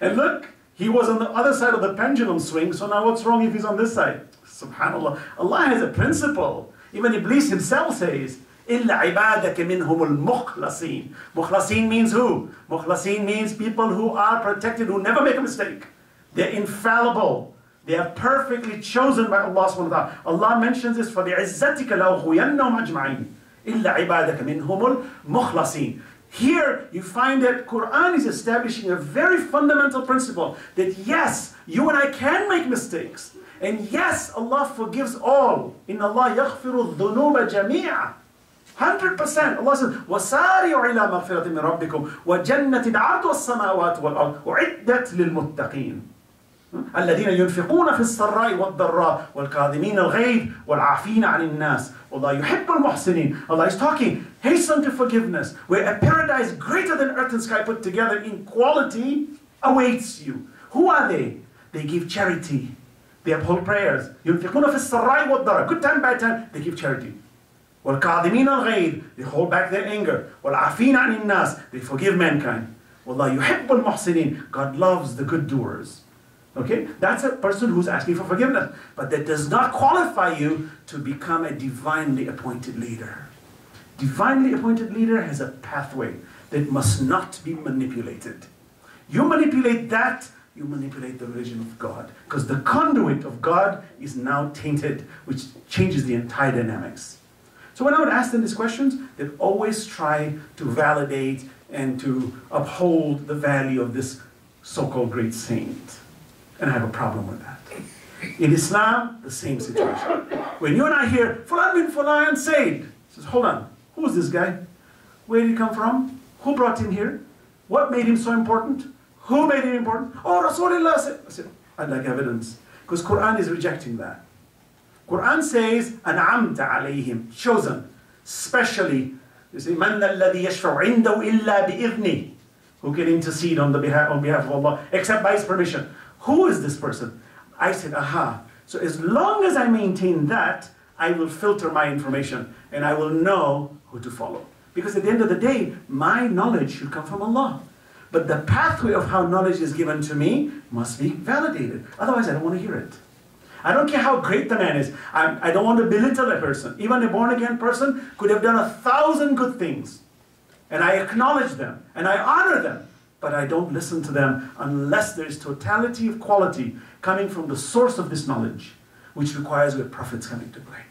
And look, he was on the other side of the pendulum swing, so now what's wrong if he's on this side? SubhanAllah. Allah has a principle. Even Iblis himself says, إِلَّا عِبَادَكَ مِنْهُمُ الْمُخْلَصِينَ. Mukhlasin means who? Mukhlasin means people who are protected, who never make a mistake. They're infallible. They are perfectly chosen by Allah subhanahu wa ta'ala. Allah mentions this, for the izzatika la'ukhuyannahum ajma'in illa ibadaka minhumul mukhlasin. Here you find that Quran is establishing a very fundamental principle that yes, you and I can make mistakes, and yes, Allah forgives all. Inna Allah yaghfiru dhunuba jami'a. 100%. Allah says, وَسَارِعُ إِلَىٰ مَغْفِرَةٍ مِّن رَبِّكُمْ وَجَنَّةٍ عَرْضُ السَّمَاوَاتِ وَالْأَرْضِ وَعِدَّتْ لِلْمُتَّقِينَ الَّذِينَ يُنْفِقُونَ فِي السَّرَّاءِ وَالضَّرَّاءِ وَالْكَاظِمِينَ الْغَيْظَ وَالْعَافِينَ عَنِ النَّاسِ وَاللَّهُ يُحِبُّ الْمُحْسِنِينَ. Allah is talking, hasten to forgiveness, where a paradise greater than earth and sky put together in quality awaits you. Who are they? They give charity. They uphold prayers. يُنْفِقُونَ فِي السَّرَّاءِ وَالضَّرَّاءِ. Good time, bad time, they give charity. وَالْكَاظِمِينَ الْغَيْظَ. They hold back their anger. وَالْعَافِينَ عَنِ النَّاسِ. They forgive mankind. وَاللَّهُ يُحِبُّ الْمُحْسِنِينَ. God loves the good doers. Okay? That's a person who's asking for forgiveness. But that does not qualify you to become a divinely appointed leader. Divinely appointed leader has a pathway that must not be manipulated. You manipulate that, you manipulate the religion of God. Because the conduit of God is now tainted, which changes the entire dynamics. So when I would ask them these questions, they'd always try to validate and to uphold the value of this so-called great saint. And I have a problem with that. In Islam, the same situation. When you and I hear, Fulan bin Fulan Said, says, hold on, who is this guy? Where did he come from? Who brought him here? What made him so important? Who made him important? Oh, Rasulullah said. I said, I'd like evidence. Because Quran is rejecting that. Quran says, An'amta alayhim, chosen, specially. You say, Man alladhi yashfa'u indahu illa bi'idhnih. Who can intercede on behalf of Allah, except by his permission. Who is this person? I said, aha. So as long as I maintain that, I will filter my information and I will know who to follow. Because at the end of the day, my knowledge should come from Allah. But the pathway of how knowledge is given to me must be validated. Otherwise, I don't want to hear it. I don't care how great the man is. I don't want to belittle a person. Even a born-again person could have done 1,000 good things. And I acknowledge them. And I honor them. But I don't listen to them unless there is totality of quality coming from the source of this knowledge, which requires where prophets come into play.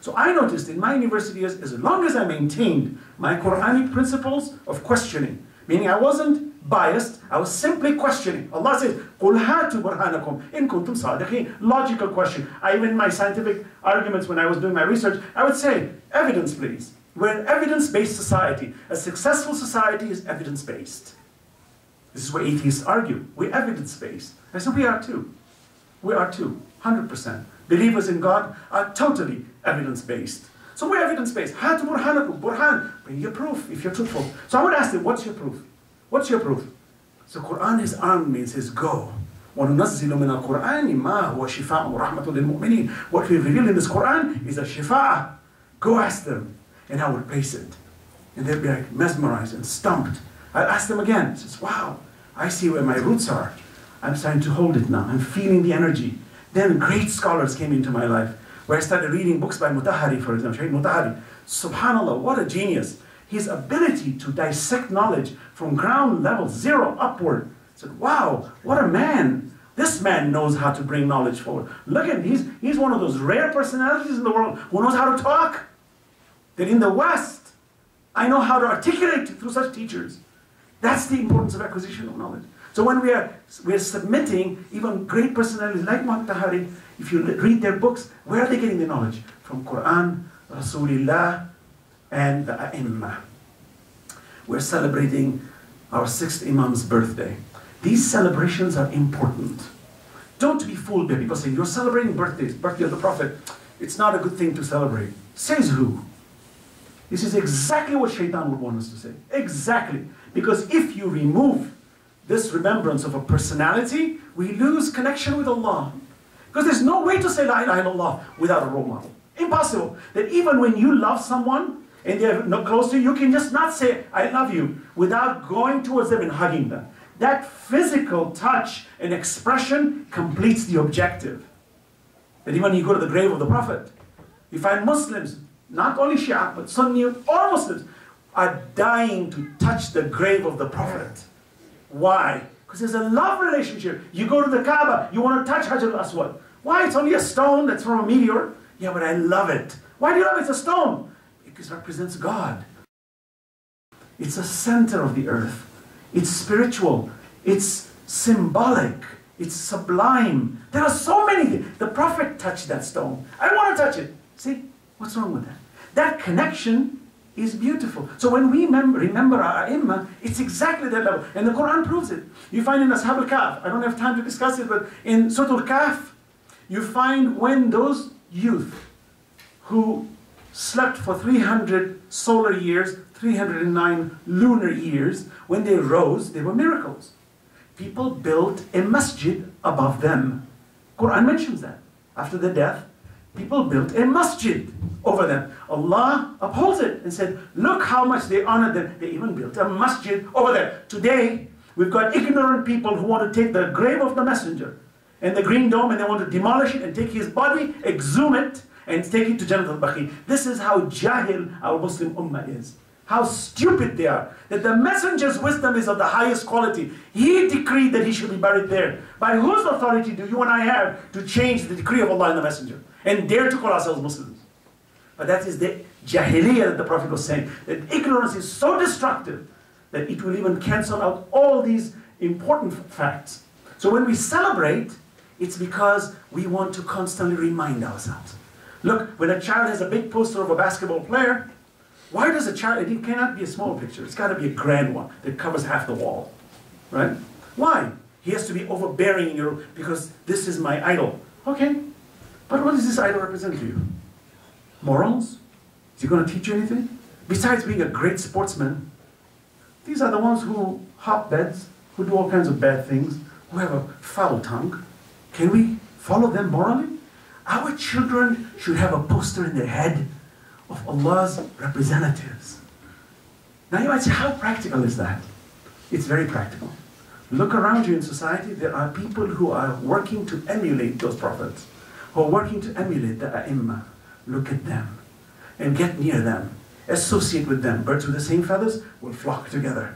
So I noticed in my university years, as long as I maintained my Quranic principles of questioning, meaning I wasn't biased, I was simply questioning. Allah says, قُلْ هَاتُوا بُرْهَانَكُمْ إِن كُنْتُمْ صَادِقِينَ. Logical question. Even in my scientific arguments when I was doing my research, I would say, evidence please. We're an evidence-based society. A successful society is evidence-based. This is where atheists argue. We're evidence-based. I said, we are too. We are too, 100%. Believers in God are totally evidence-based. So we're evidence-based. Hatu burhanakum, burhan. Bring your proof if you're truthful. So I would ask them, what's your proof? What's your proof? So Quran is armed means his go. وَنُنَزِّلُ مِنَ الْقُرْآنِ مَا هُوَ شِفَاءٌ وَرَحْمَةٌ لِلْمُؤْمِنِينَ. What we reveal in this Quran is a shifa. Go ask them. And I would place it. And they'd be like mesmerized and stumped. I'd ask them again. It says, wow, I see where my roots are. I'm starting to hold it now. I'm feeling the energy. Then great scholars came into my life, where I started reading books by Mutahari, for example, Shaheed Mutahari. SubhanAllah, what a genius. His ability to dissect knowledge from ground level, zero, upward. I said, wow, what a man. This man knows how to bring knowledge forward. Look at him, he's one of those rare personalities in the world who knows how to talk. That in the West, I know how to articulate through such teachers. That's the importance of acquisition of knowledge. So when we are submitting even great personalities like Mutahari, if you read their books, where are they getting the knowledge? From Quran, Rasulullah, and the A'immah. We're celebrating our 6th Imam's birthday. These celebrations are important. Don't be fooled by people saying, you're celebrating birthdays, birthday of the Prophet. It's not a good thing to celebrate. Says who? This is exactly what Shaitan would want us to say. Exactly. Because if you remove this remembrance of a personality, we lose connection with Allah. Because there's no way to say La ilaha illallah without a role model. Impossible. That even when you love someone and they're not close to you, you can just not say I love you without going towards them and hugging them. That physical touch and expression completes the objective. That even you go to the grave of the Prophet, you find Muslims, not only Shia, but Sunni, all Muslims, are dying to touch the grave of the Prophet. Why? Because there's a love relationship. You go to the Kaaba, you want to touch Hajar al-Aswad. Why? It's only a stone that's from a meteor. Yeah, but I love it. Why do you love it? It's a stone. Because it represents God. It's a center of the earth. It's spiritual. It's symbolic. It's sublime. There are so many things. The Prophet touched that stone. I want to touch it. See? What's wrong with that? That connection is beautiful. So when we remember our A'immah, it's exactly that level. And the Quran proves it. You find in Ashab al-Kahf, I don't have time to discuss it, but in Surah al-Kahf, you find when those youth who slept for 300 solar years, 309 lunar years, when they rose, they were miracles. People built a masjid above them. Quran mentions that. After their death, people built a masjid over them. Allah upholds it and said, look how much they honored them. They even built a masjid over there. Today, we've got ignorant people who want to take the grave of the messenger and the green dome, and they want to demolish it and take his body, exhume it, and take it to Jannat al-Baqi. This is how jahil our Muslim ummah is. How stupid they are. That the messenger's wisdom is of the highest quality. He decreed that he should be buried there. By whose authority do you and I have to change the decree of Allah and the messenger? And dare to call ourselves Muslims. But that is the jahiliyyah that the Prophet was saying. That ignorance is so destructive that it will even cancel out all these important facts. So when we celebrate, it's because we want to constantly remind ourselves. Look, when a child has a big poster of a basketball player, why does a child, it cannot be a small picture. It's got to be a grand one that covers half the wall. Right? Why? He has to be overbearing in your, because this is my idol. Okay. But what does this idol represent to you? Morals? Is he going to teach you anything? Besides being a great sportsman, these are the ones who hop beds, who do all kinds of bad things, who have a foul tongue. Can we follow them morally? Our children should have a poster in their head of Allah's representatives. Now you might say, how practical is that? It's very practical. Look around you in society, there are people who are working to emulate those prophets, who are working to emulate the A'immah. Look at them and get near them, associate with them. Birds with the same feathers will flock together.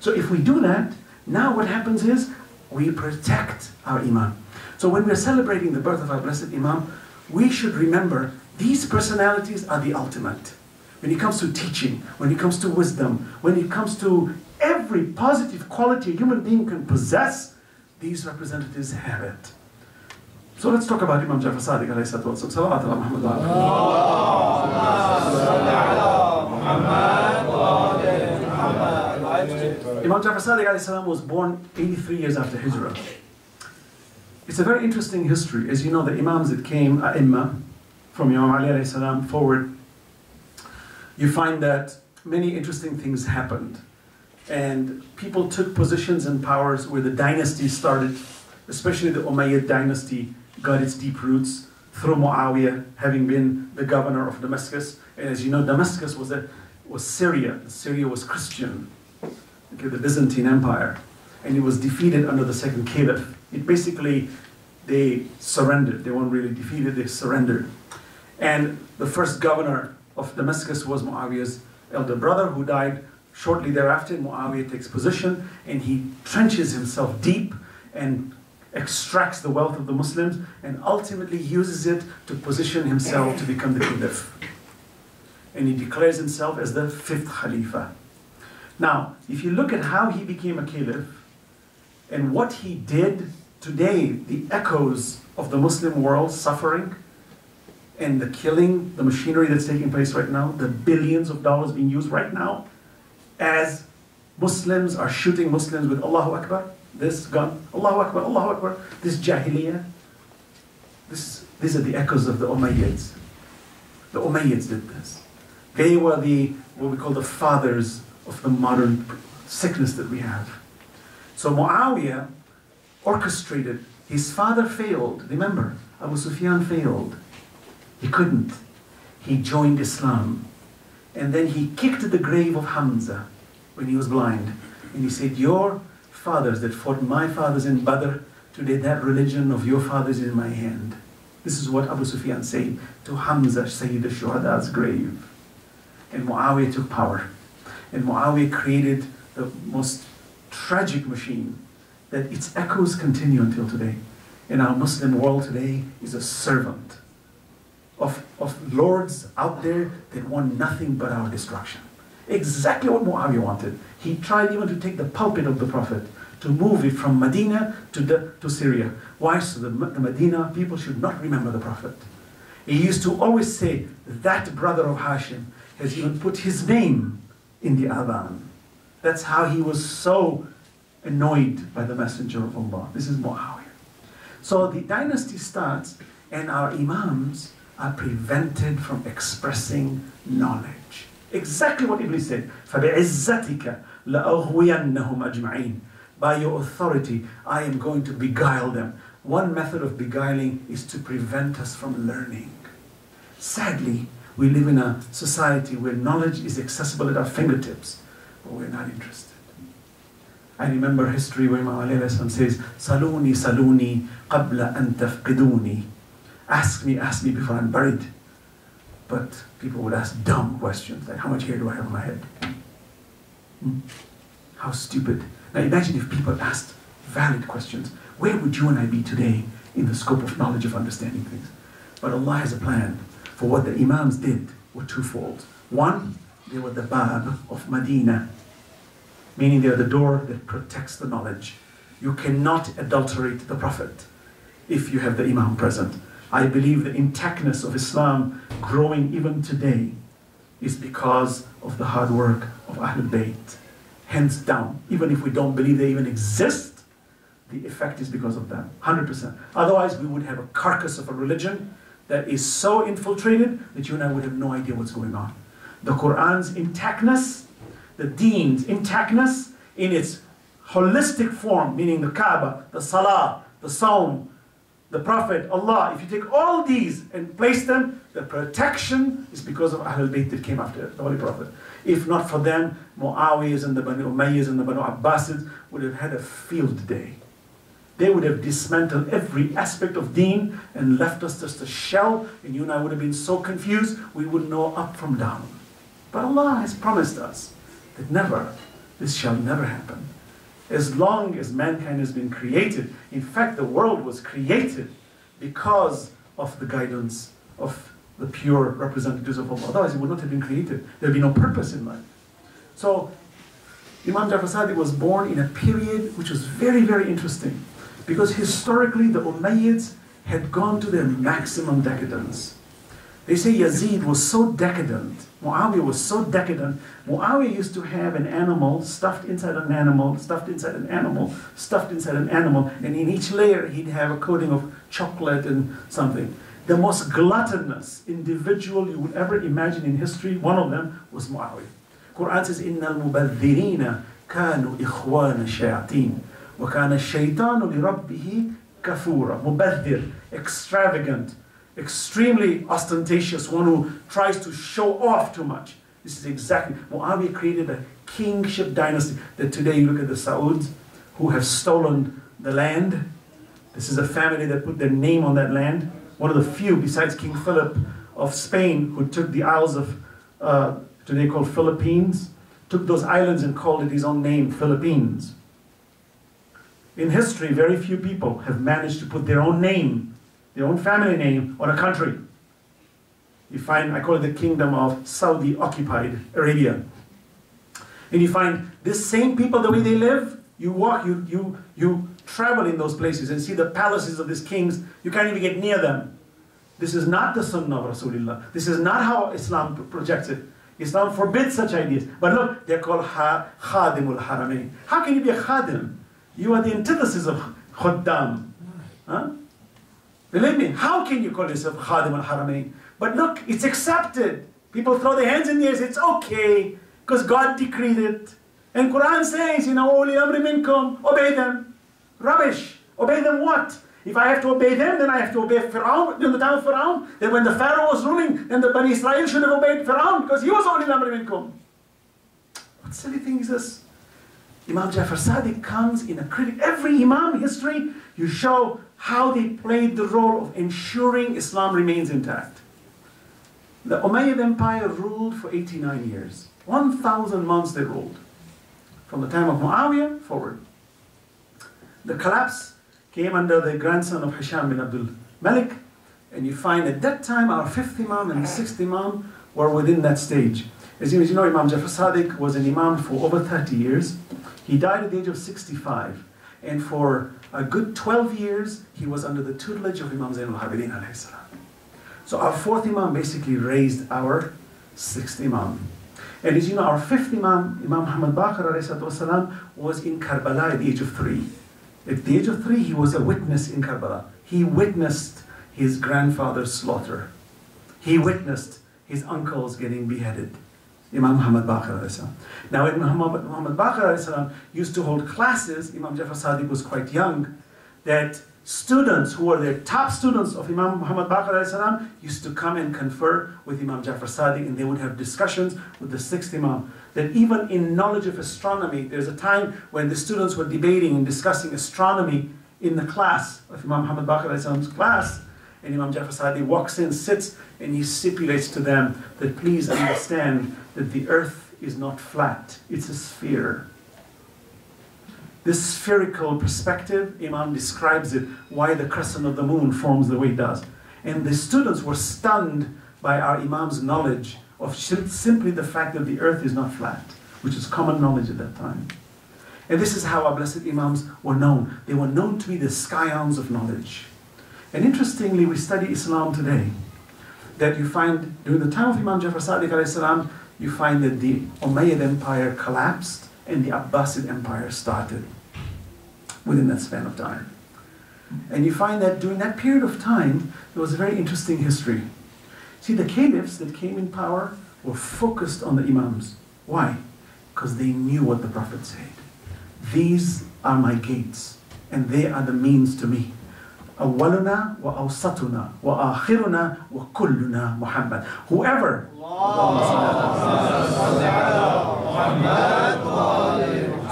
So if we do that, now what happens is we protect our Iman. So when we're celebrating the birth of our blessed Imam, we should remember these personalities are the ultimate. When it comes to teaching, when it comes to wisdom, when it comes to every positive quality a human being can possess, these representatives have it. So let's talk about Imam Ja'far al-Sadiq alayhi salatu wa sallam. Salawat ala Muhammad wa ala alihi. Imam Ja'far al-Sadiq alayhi salam was born 83 years after Hijrah. It's a very interesting history. As you know, the Imams that came, A'immah, from Imam Ali alayhi salam forward, you find that many interesting things happened. And people took positions and powers where the dynasty started, especially the Umayyad dynasty got its deep roots through Muawiyah having been the governor of Damascus. And as you know, Damascus was Syria. Syria was Christian, okay, the Byzantine Empire. And it was defeated under the second caliph. It basically, they surrendered. They weren't really defeated, they surrendered. And the first governor of Damascus was Muawiyah's elder brother, who died shortly thereafter. Muawiyah takes position and he trenches himself deep and extracts the wealth of the Muslims and ultimately uses it to position himself to become the Caliph. And he declares himself as the fifth Khalifa. Now, if you look at how he became a Caliph and what he did today, the echoes of the Muslim world suffering, and the killing, the machinery that's taking place right now, the billions of dollars being used right now, as Muslims are shooting Muslims with Allahu Akbar, this gun, Allahu Akbar, this Jahiliyyah. These are the echoes of the Umayyads. The Umayyads did this. They were the, what we call the fathers of the modern sickness that we have. So Muawiyah orchestrated, his father failed, remember, Abu Sufyan failed. He couldn't. He joined Islam. And then he kicked the grave of Hamza when he was blind. And he said, your fathers that fought my fathers in Badr, today that religion of your fathers is in my hand. This is what Abu Sufyan said to Hamza, Sayyid al-Shuhada's grave. And Muawiyah took power. And Muawiyah created the most tragic machine that its echoes continue until today. And our Muslim world today is a servant of lords out there that want nothing but our destruction. Exactly what Muawiyah wanted. He tried even to take the pulpit of the Prophet, to move it from Medina to Syria. Why? So the Medina people should not remember the Prophet. He used to always say, that brother of Hashim has even put his name in the adhan. That's how he was so annoyed by the Messenger of Allah. This is Muawiyah. So the dynasty starts, and our Imams are prevented from expressing knowledge. Exactly what Iblis said. فَبِعِزَّتِكَ لَأَغْوِيَنَّهُمْ أَجْمَعِينَ. By your authority, I am going to beguile them. One method of beguiling is to prevent us from learning. Sadly, we live in a society where knowledge is accessible at our fingertips, but we're not interested. I remember history where Imam Ali says, "Saluni, saluni, qabla an tafqiduni." Ask me before I'm buried. But people would ask dumb questions, like, how much hair do I have on my head? How stupid. Now imagine if people asked valid questions. Where would you and I be today in the scope of knowledge of understanding things? But Allah has a plan. For what the Imams did were twofold. One, they were the Bab of Medina, meaning they are the door that protects the knowledge. You cannot adulterate the Prophet if you have the Imam present. I believe the intactness of Islam growing even today is because of the hard work of Ahlul Bayt. Hands down, even if we don't believe they even exist, the effect is because of them, 100%. Otherwise, we would have a carcass of a religion that is so infiltrated that you and I would have no idea what's going on. The Qur'an's intactness, the Deen's intactness in its holistic form, meaning the Kaaba, the Salah, the Sawm, the Prophet, Allah, if you take all these and place them, the protection is because of Ahlul Bayt that came after the Holy Prophet. If not for them, Muawiyahs and the Banu Umayyads and the Banu Abbasids would have had a field day. They would have dismantled every aspect of deen and left us just a shell, and you and I would have been so confused, we wouldn't know up from down. But Allah has promised us that never, this shall never happen. As long as mankind has been created, in fact, the world was created because of the guidance of the pure representatives of Allah. Otherwise, it would not have been created. There would be no purpose in life. So, Imam Ja'far al-Sadiq was born in a period which was very, very interesting, because historically, the Umayyads had gone to their maximum decadence. They say Yazid was so decadent, Muawiyah was so decadent. Muawiyah used to have an animal stuffed inside an animal, stuffed inside an animal, stuffed inside an animal, and in each layer he'd have a coating of chocolate and something. The most gluttonous individual you would ever imagine in history, one of them was Muawiyah. Quran says, "Innal mubadhirina kanu ikhwana shayateen, wa kana shaytanu li rabbihi kafura." Mubadhir, extravagant, extremely ostentatious, one who tries to show off too much. This is exactly, Muawiyah created a kingship dynasty that today you look at the Sauds who have stolen the land. This is a family that put their name on that land. One of the few besides King Philip of Spain who took the isles of, today called Philippines, took those islands and called it his own name, Philippines. In history, very few people have managed to put their own name, their own family name on a country. You find, I call it the kingdom of Saudi occupied Arabia. And you find this same people, the way they live, you walk, you travel in those places and see the palaces of these kings, you can't even get near them. This is not the Sunnah of Rasulullah. This is not how Islam projects it. Islam forbids such ideas. But look, they're called Khadimul Haramain. How can you be a Khadim? You are the antithesis of Khuddam. Huh? Believe me, how can you call yourself Khadim al-Haramain? But look, it's accepted. People throw their hands in the air, it's okay, because God decreed it. And Quran says, you know, Uli amri minkum, obey them. Rubbish. Obey them what? If I have to obey them, then I have to obey Fira'un, in the time of Fira'un. Then when the Pharaoh was ruling, then the Bani Israel should have obeyed Fira'un, because he was Uli amri minkum. What silly thing is this? Imam Ja'far al-Sadiq comes in a critic. Every Imam in history, you show how they played the role of ensuring Islam remains intact. The Umayyad Empire ruled for 89 years. 1,000 months they ruled, from the time of Muawiyah forward. The collapse came under the grandson of Hisham bin Abdul Malik, and you find at that time our 5th Imam and 6th Imam were within that stage. As you know, Imam Ja'far al-Sadiq was an Imam for over 30 years. He died at the age of 65, and for a good 12 years, he was under the tutelage of Imam Zayn al-Abidin alayhi salam. So our 4th Imam basically raised our 6th Imam. And as you know, our 5th Imam, Imam Muhammad Bakir alayhi salam, was in Karbala at the age of 3. At the age of 3, he was a witness in Karbala. He witnessed his grandfather's slaughter. He witnessed his uncles getting beheaded. Imam Muhammad Bakir alayhi salam. Now, when Muhammad Bakir alayhi salam used to hold classes, Imam Ja'far al-Sadiq was quite young, that students who were the top students of Imam Muhammad Bakir alayhi salam used to come and confer with Imam Ja'far al-Sadiq, and they would have discussions with the 6th Imam. That even in knowledge of astronomy, there's a time when the students were debating and discussing astronomy in the class of Imam Muhammad Bakir alayhi salam's class, and Imam Ja'far al-Sadiq walks in, sits, and he stipulates to them that please understand that the earth is not flat, it's a sphere. This spherical perspective, Imam describes it, why the crescent of the moon forms the way it does. And the students were stunned by our Imam's knowledge of simply the fact that the earth is not flat, which is common knowledge at that time. And this is how our blessed Imams were known. They were known to be the scions of knowledge. And interestingly, we study Islam today, that you find during the time of Imam Ja'far al-Sadiq alayhi salam, you find that the Umayyad Empire collapsed and the Abbasid Empire started within that span of time. And you find that during that period of time, there was a very interesting history. See, the caliphs that came in power were focused on the Imams. Why? Because they knew what the Prophet said. These are my gates, and they are the means to me. أولنا وأوسطنا وآخرنا وكلنا محمد. Whoever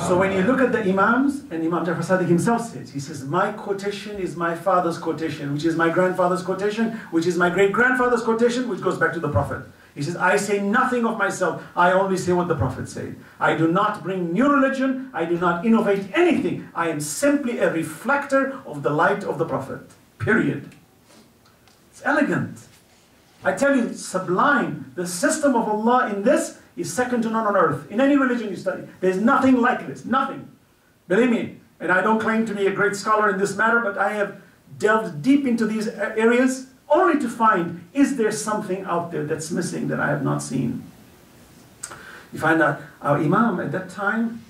So when you look at the Imams, and Imam Ja'far al-Sadiq himself says, he says, my quotation is my father's quotation, which is my grandfather's quotation, which is my great-grandfather's quotation, which goes back to the Prophet. He says, I say nothing of myself, I only say what the Prophet said. I do not bring new religion, I do not innovate anything. I am simply a reflector of the light of the Prophet. Period. It's elegant. I tell you, sublime. The system of Allah in this is second to none on earth. In any religion you study, there's nothing like this, nothing. Believe me, and I don't claim to be a great scholar in this matter, but I have delved deep into these areas only to find, is there something out there that's missing that I have not seen? You find out our Imam at that time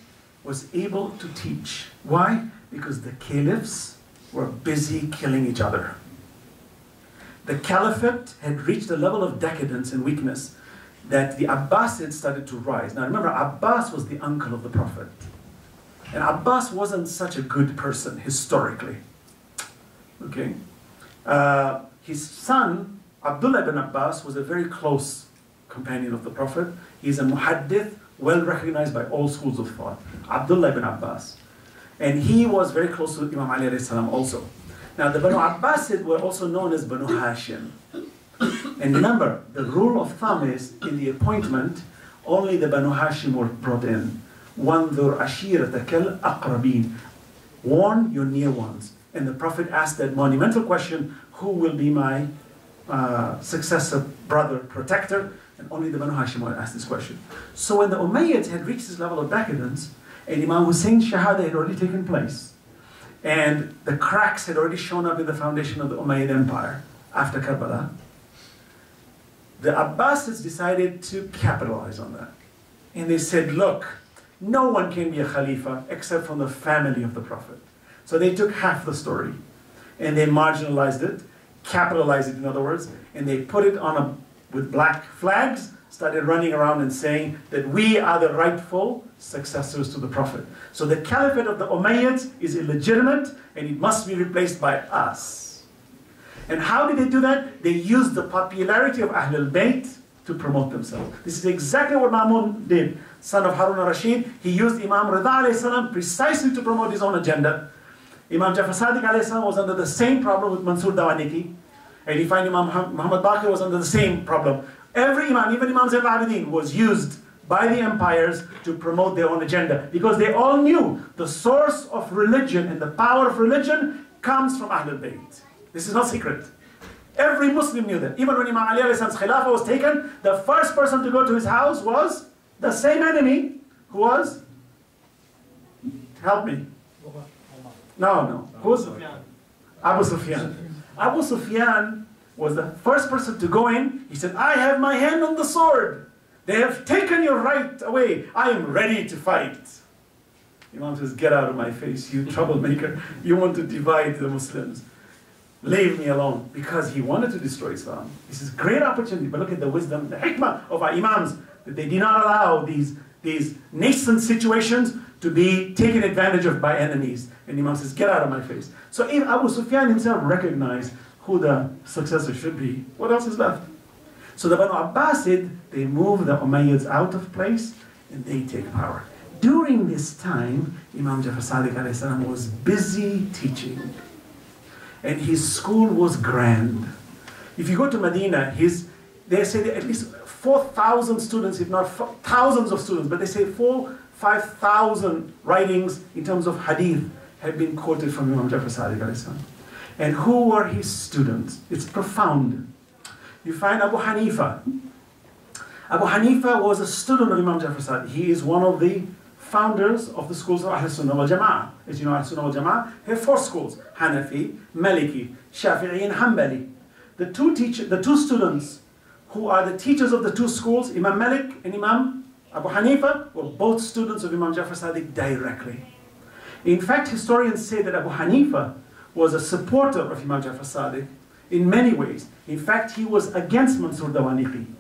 was able to teach. Why? Because the caliphs were busy killing each other. The caliphate had reached a level of decadence and weakness that the Abbasids started to rise. Now remember, Abbas was the uncle of the Prophet. And Abbas wasn't such a good person historically. Okay? His son, Abdullah ibn Abbas, was a very close companion of the Prophet. He's a muhaddith, well recognized by all schools of thought. Abdullah ibn Abbas. And he was very close to Imam Ali alayhi salam also. Now the Banu Abbasid were also known as Banu Hashim. And remember, the rule of thumb is, in the appointment, only the Banu Hashim were brought in. وَانْذُرْ عَشِيرَتَكَ الْأَقْرَبِينَ. Warn your near ones. And the Prophet asked that monumental question, who will be my successor, brother, protector? And only the Banu Hashim were asked this question. So when the Umayyads had reached this level of decadence, and Imam Hussein's Shahada had already taken place, and the cracks had already shown up in the foundation of the Umayyad Empire after Karbala, the Abbasids decided to capitalize on that. And they said, look, no one can be a Khalifa except from the family of the Prophet. So they took half the story and they marginalized it, capitalized it in other words, and they put it on with black flags, started running around and saying that we are the rightful successors to the Prophet. So the Caliphate of the Umayyads is illegitimate and it must be replaced by us. And how did they do that? They used the popularity of Ahlul Bayt to promote themselves. This is exactly what Ma'mun did, son of Harun al-Rashid. He used Imam Rida precisely to promote his own agenda. Imam Ja'far al-Sadiq was under the same problem with Mansur Dawaniqi. And you find Imam Muhammad Bakir was under the same problem. Every Imam, even Imam Zayn al-Abidin, was used by the empires to promote their own agenda. Because they all knew the source of religion and the power of religion comes from Ahlul Bayt. This is not secret. Every Muslim knew that. Even when Imam Ali alayhi salam's Khilafah was taken, the first person to go to his house was the same enemy who was... Help me. No. Who's Abu Sufyan. Abu Sufyan was the first person to go in. He said, I have my hand on the sword. They have taken your right away. I am ready to fight. Imam says, get out of my face, you troublemaker. You want to divide the Muslims. Leave me alone, because he wanted to destroy Islam. This is a great opportunity, but look at the wisdom, the hikmah of our Imams, that they did not allow these nascent situations to be taken advantage of by enemies. And Imam says, get out of my face. So if Abu Sufyan himself recognized who the successor should be, what else is left? So the Banu Abbasid, they move the Umayyads out of place, and they take power. During this time, Imam Ja'far al-Sadiq alayhi salam was busy teaching. And his school was grand. If you go to Medina, they say that at least 4,000 students, if not thousands of students, but they say 5,000 writings in terms of hadith have been quoted from Imam Ja'far al-Sadiq. And who were his students? It's profound. You find Abu Hanifa. Abu Hanifa was a student of Imam Ja'far al-Sadiq. He is one of the founders of the schools of Ahl Sunnah wal Jama'ah. As you know, Ahl Sunnah wal Jama'ah have four schools: Hanafi, Maliki, Shafi'i, and Hanbali. The two students who are the teachers of the two schools, Imam Malik and Imam Abu Hanifa, were both students of Imam Ja'far al-Sadiq directly. In fact, historians say that Abu Hanifa was a supporter of Imam Ja'far al-Sadiq in many ways. In fact, he was against Mansur Dawaniqi.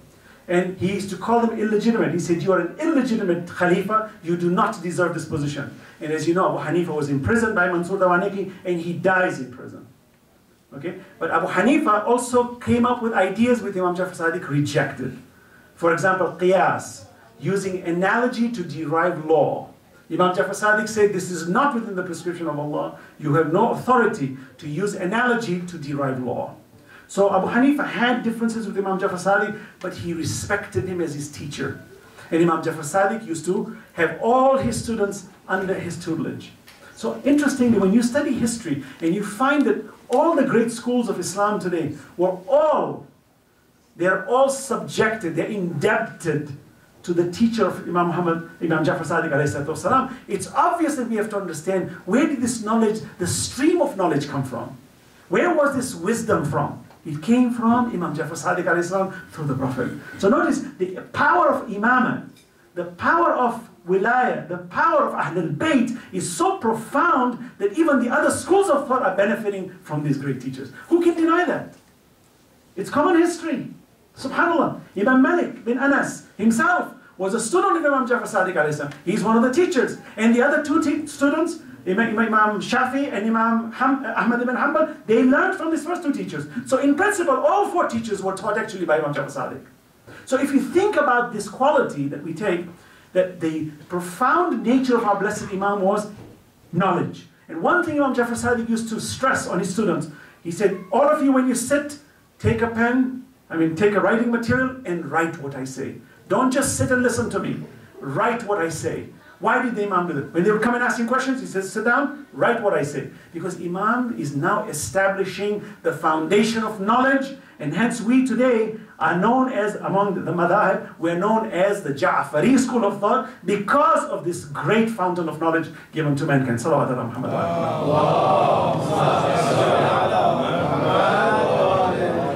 And he used to call them illegitimate. He said, you are an illegitimate Khalifa. You do not deserve this position. And as you know, Abu Hanifa was imprisoned by Mansur Dawaniqi, and he dies in prison. Okay? But Abu Hanifa also came up with ideas which Imam Ja'far al-Sadiq rejected. For example, qiyas, using analogy to derive law. Imam Ja'far al-Sadiq said, this is not within the prescription of Allah. You have no authority to use analogy to derive law. So Abu Hanifa had differences with Imam Ja'far al-Sadiq, but he respected him as his teacher. And Imam Ja'far al-Sadiq used to have all his students under his tutelage. So interestingly, when you study history, and you find that all the great schools of Islam today were all, they're all subjected, they're indebted to the teacher of Imam Ja'far al-Sadiq alayhi. It's obvious that we have to understand, where did this knowledge, the stream of knowledge, come from? Where was this wisdom from? It came from Imam Ja'far al-Sadiq alayhi through the Prophet. So notice the power of imamah, the power of wilayah, the power of Ahlul Bayt is so profound that even the other schools of thought are benefiting from these great teachers. Who can deny that? It's common history. SubhanAllah, Imam Malik bin Anas himself was a student of Imam Ja'far al-Sadiq alayhi. He's one of the teachers. And the other two students, Imam Shafi and Imam Ahmad ibn Hanbal, they learned from these first two teachers. So in principle, all four teachers were taught actually by Imam Ja'far al-Sadiq. So if you think about this quality that we take, that the profound nature of our blessed Imam was knowledge. And one thing Imam Ja'far al-Sadiq used to stress on his students, he said, all of you when you sit, take a pen, take a writing material and write what I say. Don't just sit and listen to me. Write what I say. Why did the Imam do that? When they would come and ask him questions, he says, sit down, write what I say. Because Imam is now establishing the foundation of knowledge, and hence we today are known as, among the madhahib, we're known as the Ja'fari school of thought because of this great fountain of knowledge given to mankind. Salawat ala Muhammad.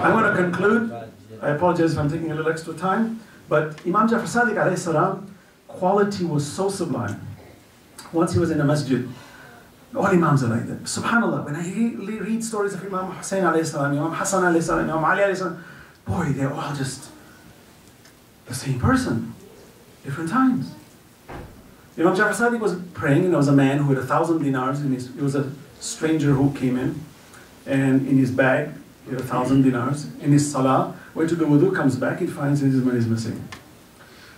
I'm going to conclude. I apologize if I'm taking a little extra time. But Imam Ja'far al-Sadiq alayhi salam, quality was so sublime. Once he was in a masjid, all Imams are like that. SubhanAllah, when I read stories of Imam Hussein alayhi salam, Imam Hassan alayhi salam, Imam Ali alayhi salam, boy, they're all just the same person, different times. Imam Ja'far al-Sadiq was praying, and there was a man who had 1,000 dinars, and it was a stranger who came in, and in his bag, he had 1,000 dinars, in his salah, went to the wudu, comes back, it finds his money is missing.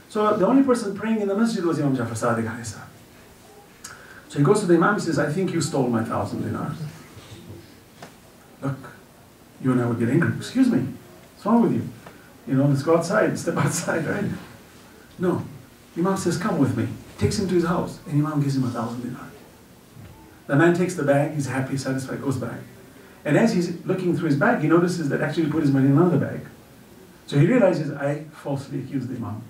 So the only person praying in the masjid was Imam Ja'far al-Sadiq. So he goes to the Imam and says, I think you stole my 1,000 dinars. Look, you and I would get angry. Excuse me, what's wrong with you? You know, let's go outside, step outside, right? No. Imam says, come with me. Takes him to his house, and Imam gives him 1,000 dinars. The man takes the bag, he's happy, satisfied, goes back. And as he's looking through his bag, he notices that actually he put his money in another bag. So he realizes, I falsely accused the Imam.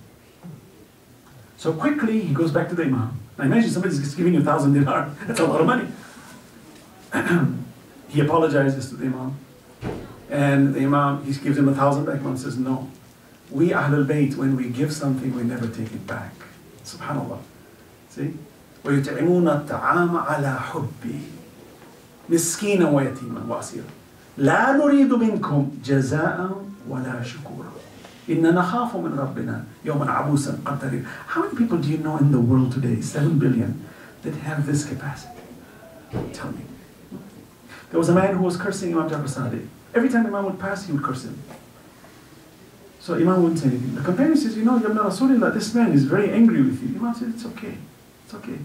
So quickly, he goes back to the Imam. Now imagine somebody's giving you 1,000 dinars. That's a lot of money. He apologizes to the Imam. And the Imam, he gives him 1,000 back. Imam says, no. We Ahlul Bayt, when we give something, we never take it back. SubhanAllah. See? وَيُتْعِمُونَ الطَّعَامَ عَلَى حُبِّهِ مِسْكِينًا وَيَتِيمًا وَأَسِيرًا لَا نُرِيدُ مِنْكُمْ جَزَاءً وَلَا شُكُورًا. How many people do you know in the world today, 7 billion, that have this capacity? Tell me. There was a man who was cursing Imam Ja'far al-Sadiq. Every time Imam would pass, he would curse him. So Imam wouldn't say anything. The companion says, you know, Ya Rasulullah, this man is very angry with you. Imam says, it's okay. It's okay.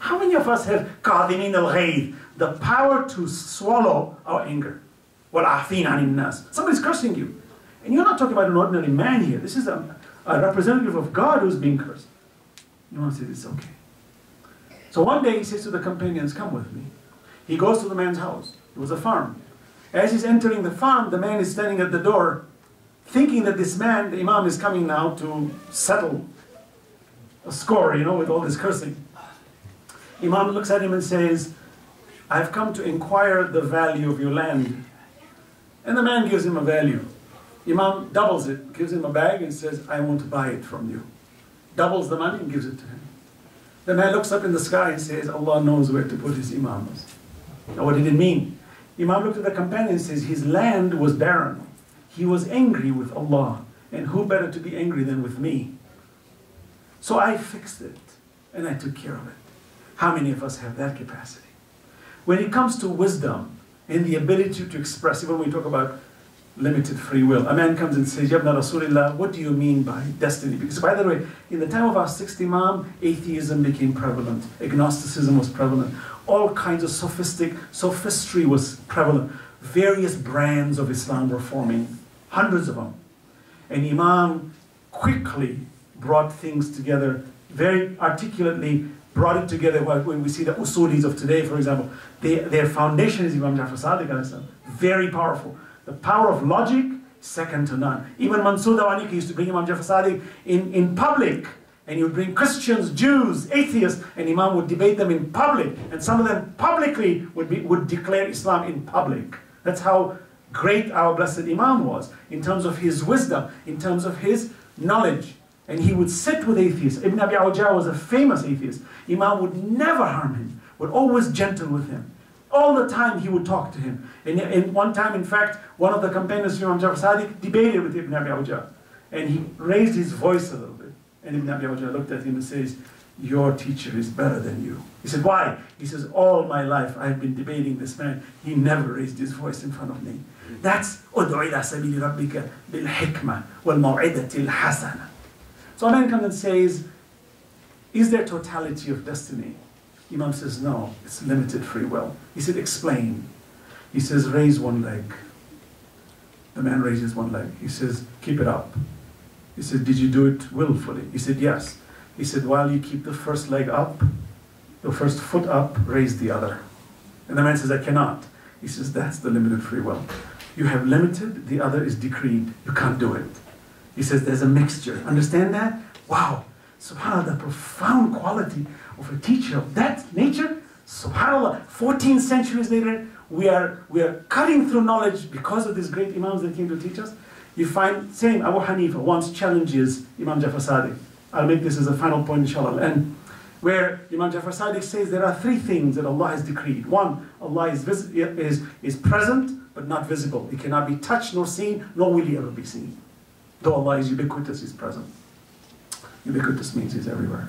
How many of us have qadimin al-ghayth, the power to swallow our anger? وَالْعَافِينَ عَنِ النَّاسِ. Somebody's cursing you. And you're not talking about an ordinary man here. This is a representative of God who's being cursed. Imam says, it's okay. So one day he says to the companions, come with me. He goes to the man's house. It was a farm. As he's entering the farm, the man is standing at the door, thinking that this man, the Imam, is coming now to settle a score, you know, with all this cursing. Imam looks at him and says, I've come to inquire the value of your land. And the man gives him a value. Imam doubles it, gives him a bag and says, I want to buy it from you. Doubles the money and gives it to him. The man looks up in the sky and says, Allah knows where to put his imams. Now what did it mean? Imam looked at the companion and says, his land was barren. He was angry with Allah. And who better to be angry than with me? So I fixed it and I took care of it. How many of us have that capacity? When it comes to wisdom, in the ability to express, even when we talk about limited free will. A man comes and says, Yabna Rasulullah, what do you mean by destiny? Because by the way, in the time of our sixth Imam, atheism became prevalent. Agnosticism was prevalent. All kinds of sophistry was prevalent. Various brands of Islam were forming, hundreds of them. And Imam quickly brought things together, very articulately brought it together. When we see the Usulis of today, for example, their foundation is Imam Ja'far al-Sadiq, very powerful. The power of logic, second to none. Even Mansur Dawaniqi used to bring Imam Ja'far al-Sadiq in public, and he would bring Christians, Jews, atheists, and Imam would debate them in public, and some of them publicly would declare Islam in public. That's how great our blessed Imam was, in terms of his wisdom, in terms of his knowledge. And he would sit with atheists. Ibn Abi Aujjah was a famous atheist. Imam would never harm him, would always gentle with him. All the time he would talk to him. And one time, in fact, one of the companions of Imam Ja'far al-Sadiq debated with Ibn Abi Aujjah. And he raised his voice a little bit. And Ibn Abi Aujjah looked at him and says, your teacher is better than you. He said, why? He says, all my life I've been debating this man. He never raised his voice in front of me. That's Ud'u ila sabili rabbika bil hikmah wal maw'idatil hasana. So a man comes and says, is there totality of destiny? Imam says, no, it's limited free will. He said, explain. He says, raise one leg. The man raises one leg. He says, keep it up. He said, did you do it willfully? He said, yes. He said, while you keep the first leg up, the first foot up, raise the other. And the man says, I cannot. He says, that's the limited free will. You have limited, the other is decreed. You can't do it. He says, there's a mixture. Understand that? Wow. SubhanAllah, the profound quality of a teacher of that nature. SubhanAllah, 14 centuries later, we are cutting through knowledge because of these great Imams that came to teach us. You find, same Abu Hanifa once challenges Imam Ja'far al-Sadiq. I'll make this as a final point, inshallah. And where Imam Ja'far al-Sadiq says there are three things that Allah has decreed. One, Allah is present but not visible. He cannot be touched nor seen, nor will he ever be seen. Though Allah is ubiquitous, He's present. Ubiquitous means He's everywhere.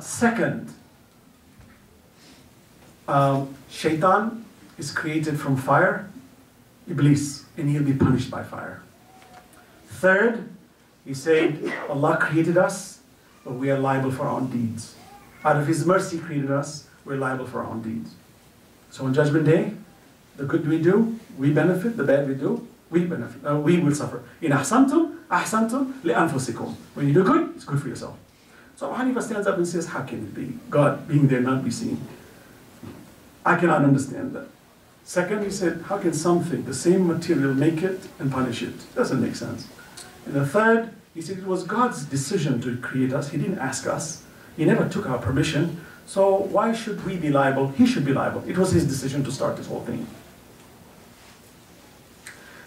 Second, Shaitan is created from fire, Iblis, and he'll be punished by fire. Third, he said, Allah created us, but we are liable for our own deeds. Out of His mercy created us, we're liable for our own deeds. So on Judgment Day, the good we do, we benefit, the bad we do, we benefit, we will suffer. In ahsantum, ahsantum li anfusikum. When you do good, it's good for yourself. So Abu Hanifa stands up and says, how can it be? God being there, not be seen. I cannot understand that. Second, he said, how can something, the same material, make it and punish it? Doesn't make sense. And the third, he said, it was God's decision to create us. He didn't ask us. He never took our permission. So why should we be liable? He should be liable. It was His decision to start this whole thing.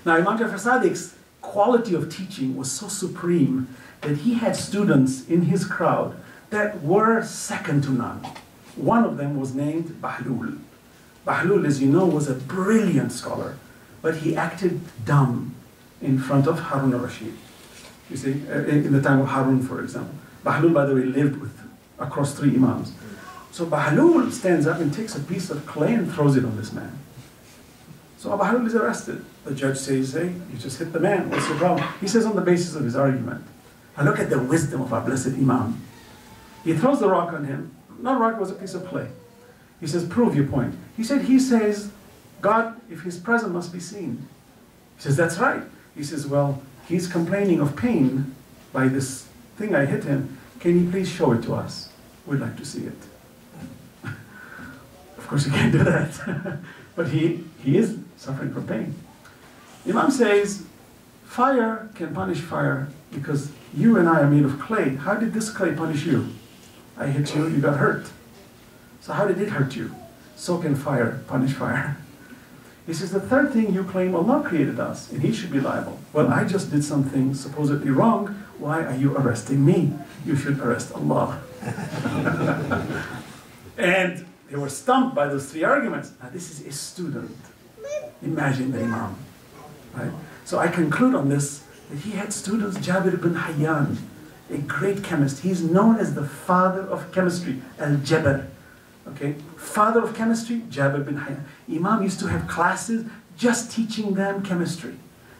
Now, Imam Ja'far al-Sadiq's quality of teaching was so supreme that he had students in his crowd that were second to none. One of them was named Bahlul. Bahlul, as you know, was a brilliant scholar, but he acted dumb in front of Harun al-Rashid. You see, in the time of Harun, for example. Bahlul, by the way, lived with across three Imams. So Bahlul stands up and takes a piece of clay and throws it on this man. So Abu Hanifa is arrested. The judge says, hey, you just hit the man, what's your problem? He says on the basis of his argument. And look at the wisdom of our blessed Imam. He throws the rock on him. Not rock, it was a piece of clay. He says, prove your point. He says, God, if He's present, must be seen. He says, that's right. He says, well, He's complaining of pain by this thing I hit him. Can you please show it to us? We'd like to see it. Of course, he can't do that. But he is suffering from pain. Imam says, fire can punish fire because you and I are made of clay. How did this clay punish you? I hit you, you got hurt. So how did it hurt you? So can fire punish fire. He says, the third thing you claim, Allah created us and He should be liable. Well, I just did something supposedly wrong. Why are you arresting me? You should arrest Allah. And they were stumped by those three arguments. Now this is a student. Imagine the Imam. Right? So I conclude on this that he had students, Jabir ibn Hayyan, a great chemist. He's known as the father of chemistry, al-Jabr. Okay, father of chemistry, Jabir ibn Hayyan. Imam used to have classes just teaching them chemistry,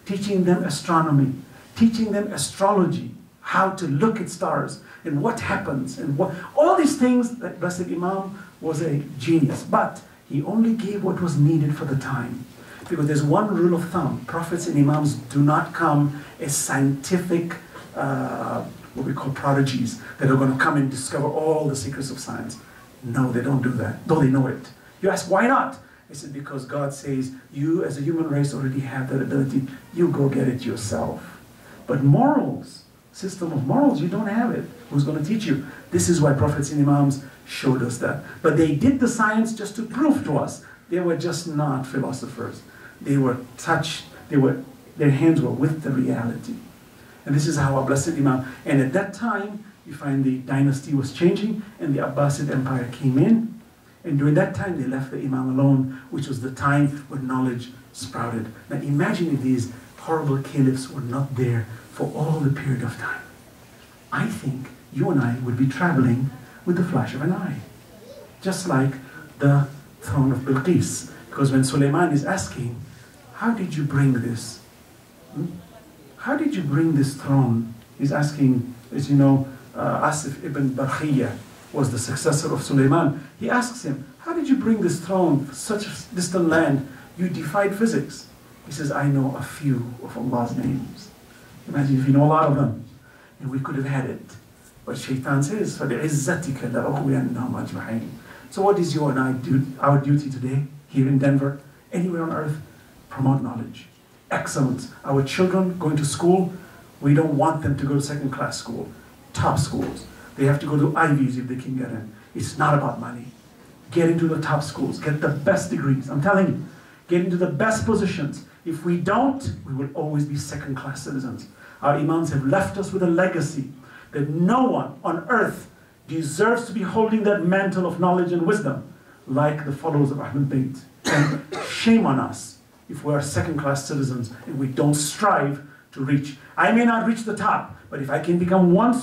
teaching them astronomy, teaching them astrology, how to look at stars and what happens and what, all these things. That blessed Imam was a genius, but he only gave what was needed for the time. Because there's one rule of thumb: prophets and imams do not come as scientific, what we call prodigies, that are going to come and discover all the secrets of science. No, they don't do that, though they know it. You ask, why not? They said, because God says, you as a human race already have that ability. You go get it yourself. But morals, system of morals, you don't have it. Who's going to teach you? This is why prophets and imams showed us that. But they did the science just to prove to us. They were just not philosophers. They were touched. Their hands were with the reality. And this is how our blessed Imam. And at that time, you find the dynasty was changing and the Abbasid Empire came in. And during that time, they left the Imam alone, which was the time when knowledge sprouted. Now imagine if these horrible caliphs were not there for all the period of time. I think you and I would be traveling with the flash of an eye. Just like the throne of Bilqis. Because when Suleiman is asking, how did you bring this? How did you bring this throne? He's asking, as you know, Asif ibn Barkhiyyah was the successor of Suleiman. He asks him, how did you bring this throne from such a distant land? You defied physics. He says, I know a few of Allah's names. Imagine if you know a lot of them. And we could have had it. But Shaitan says, فَبِعِزَّتِكَ لَأُغْوِيَنَّهُمْ أَجْمَعِينَ. So what is your and I do, our duty today, here in Denver, anywhere on earth? Promote knowledge, excellence. Our children going to school, we don't want them to go to second-class school, top schools. They have to go to Ivies if they can get in. It's not about money. Get into the top schools, get the best degrees. I'm telling you, get into the best positions. If we don't, we will always be second-class citizens. Our imams have left us with a legacy that no one on earth deserves to be holding that mantle of knowledge and wisdom, like the followers of Ahlul Bayt. And shame on us if we are second-class citizens and we don't strive to reach. I may not reach the top, but if I can become one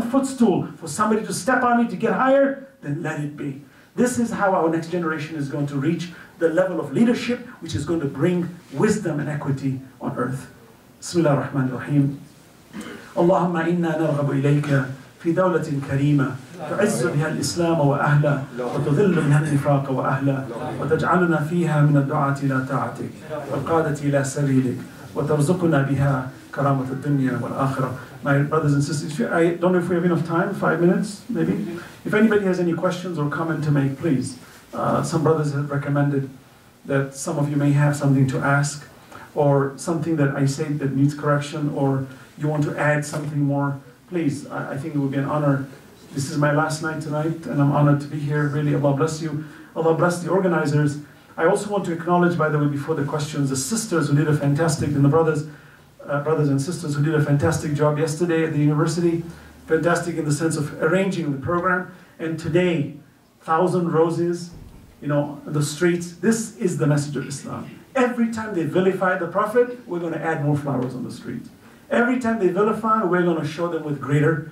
footstool for somebody to step on me to get higher, then let it be. This is how our next generation is going to reach the level of leadership which is going to bring wisdom and equity on earth. Bismillah ar-Rahman ar-Rahim. Allahumma inna narghabu ilayka في دولة كريمة تعز بها الإسلام وأهله وتذل منها النفاق وأهله وتجعلنا فيها من الدعاة إلى طاعتك والقادة إلى سبيلك وترزقنا بها كرامة الدنيا والآخرة. My brothers and sisters, I don't know if we have enough time, 5 minutes maybe. If anybody has any questions or comment to make, please. Some brothers have recommended that some of you may have something to ask or something that I said that needs correction, or you want to add something more. Please, I think it would be an honor. This is my last night tonight, and I'm honored to be here. Really, Allah bless you. Allah bless the organizers. I also want to acknowledge, by the way, before the questions, the sisters who did a fantastic, and the brothers and sisters who did a fantastic job yesterday at the university. Fantastic in the sense of arranging the program. And today, 1,000 roses, you know, the streets. This is the message of Islam. Every time they vilify the Prophet, we're going to add more flowers on the street. Every time they vilify, we're going to show them with greater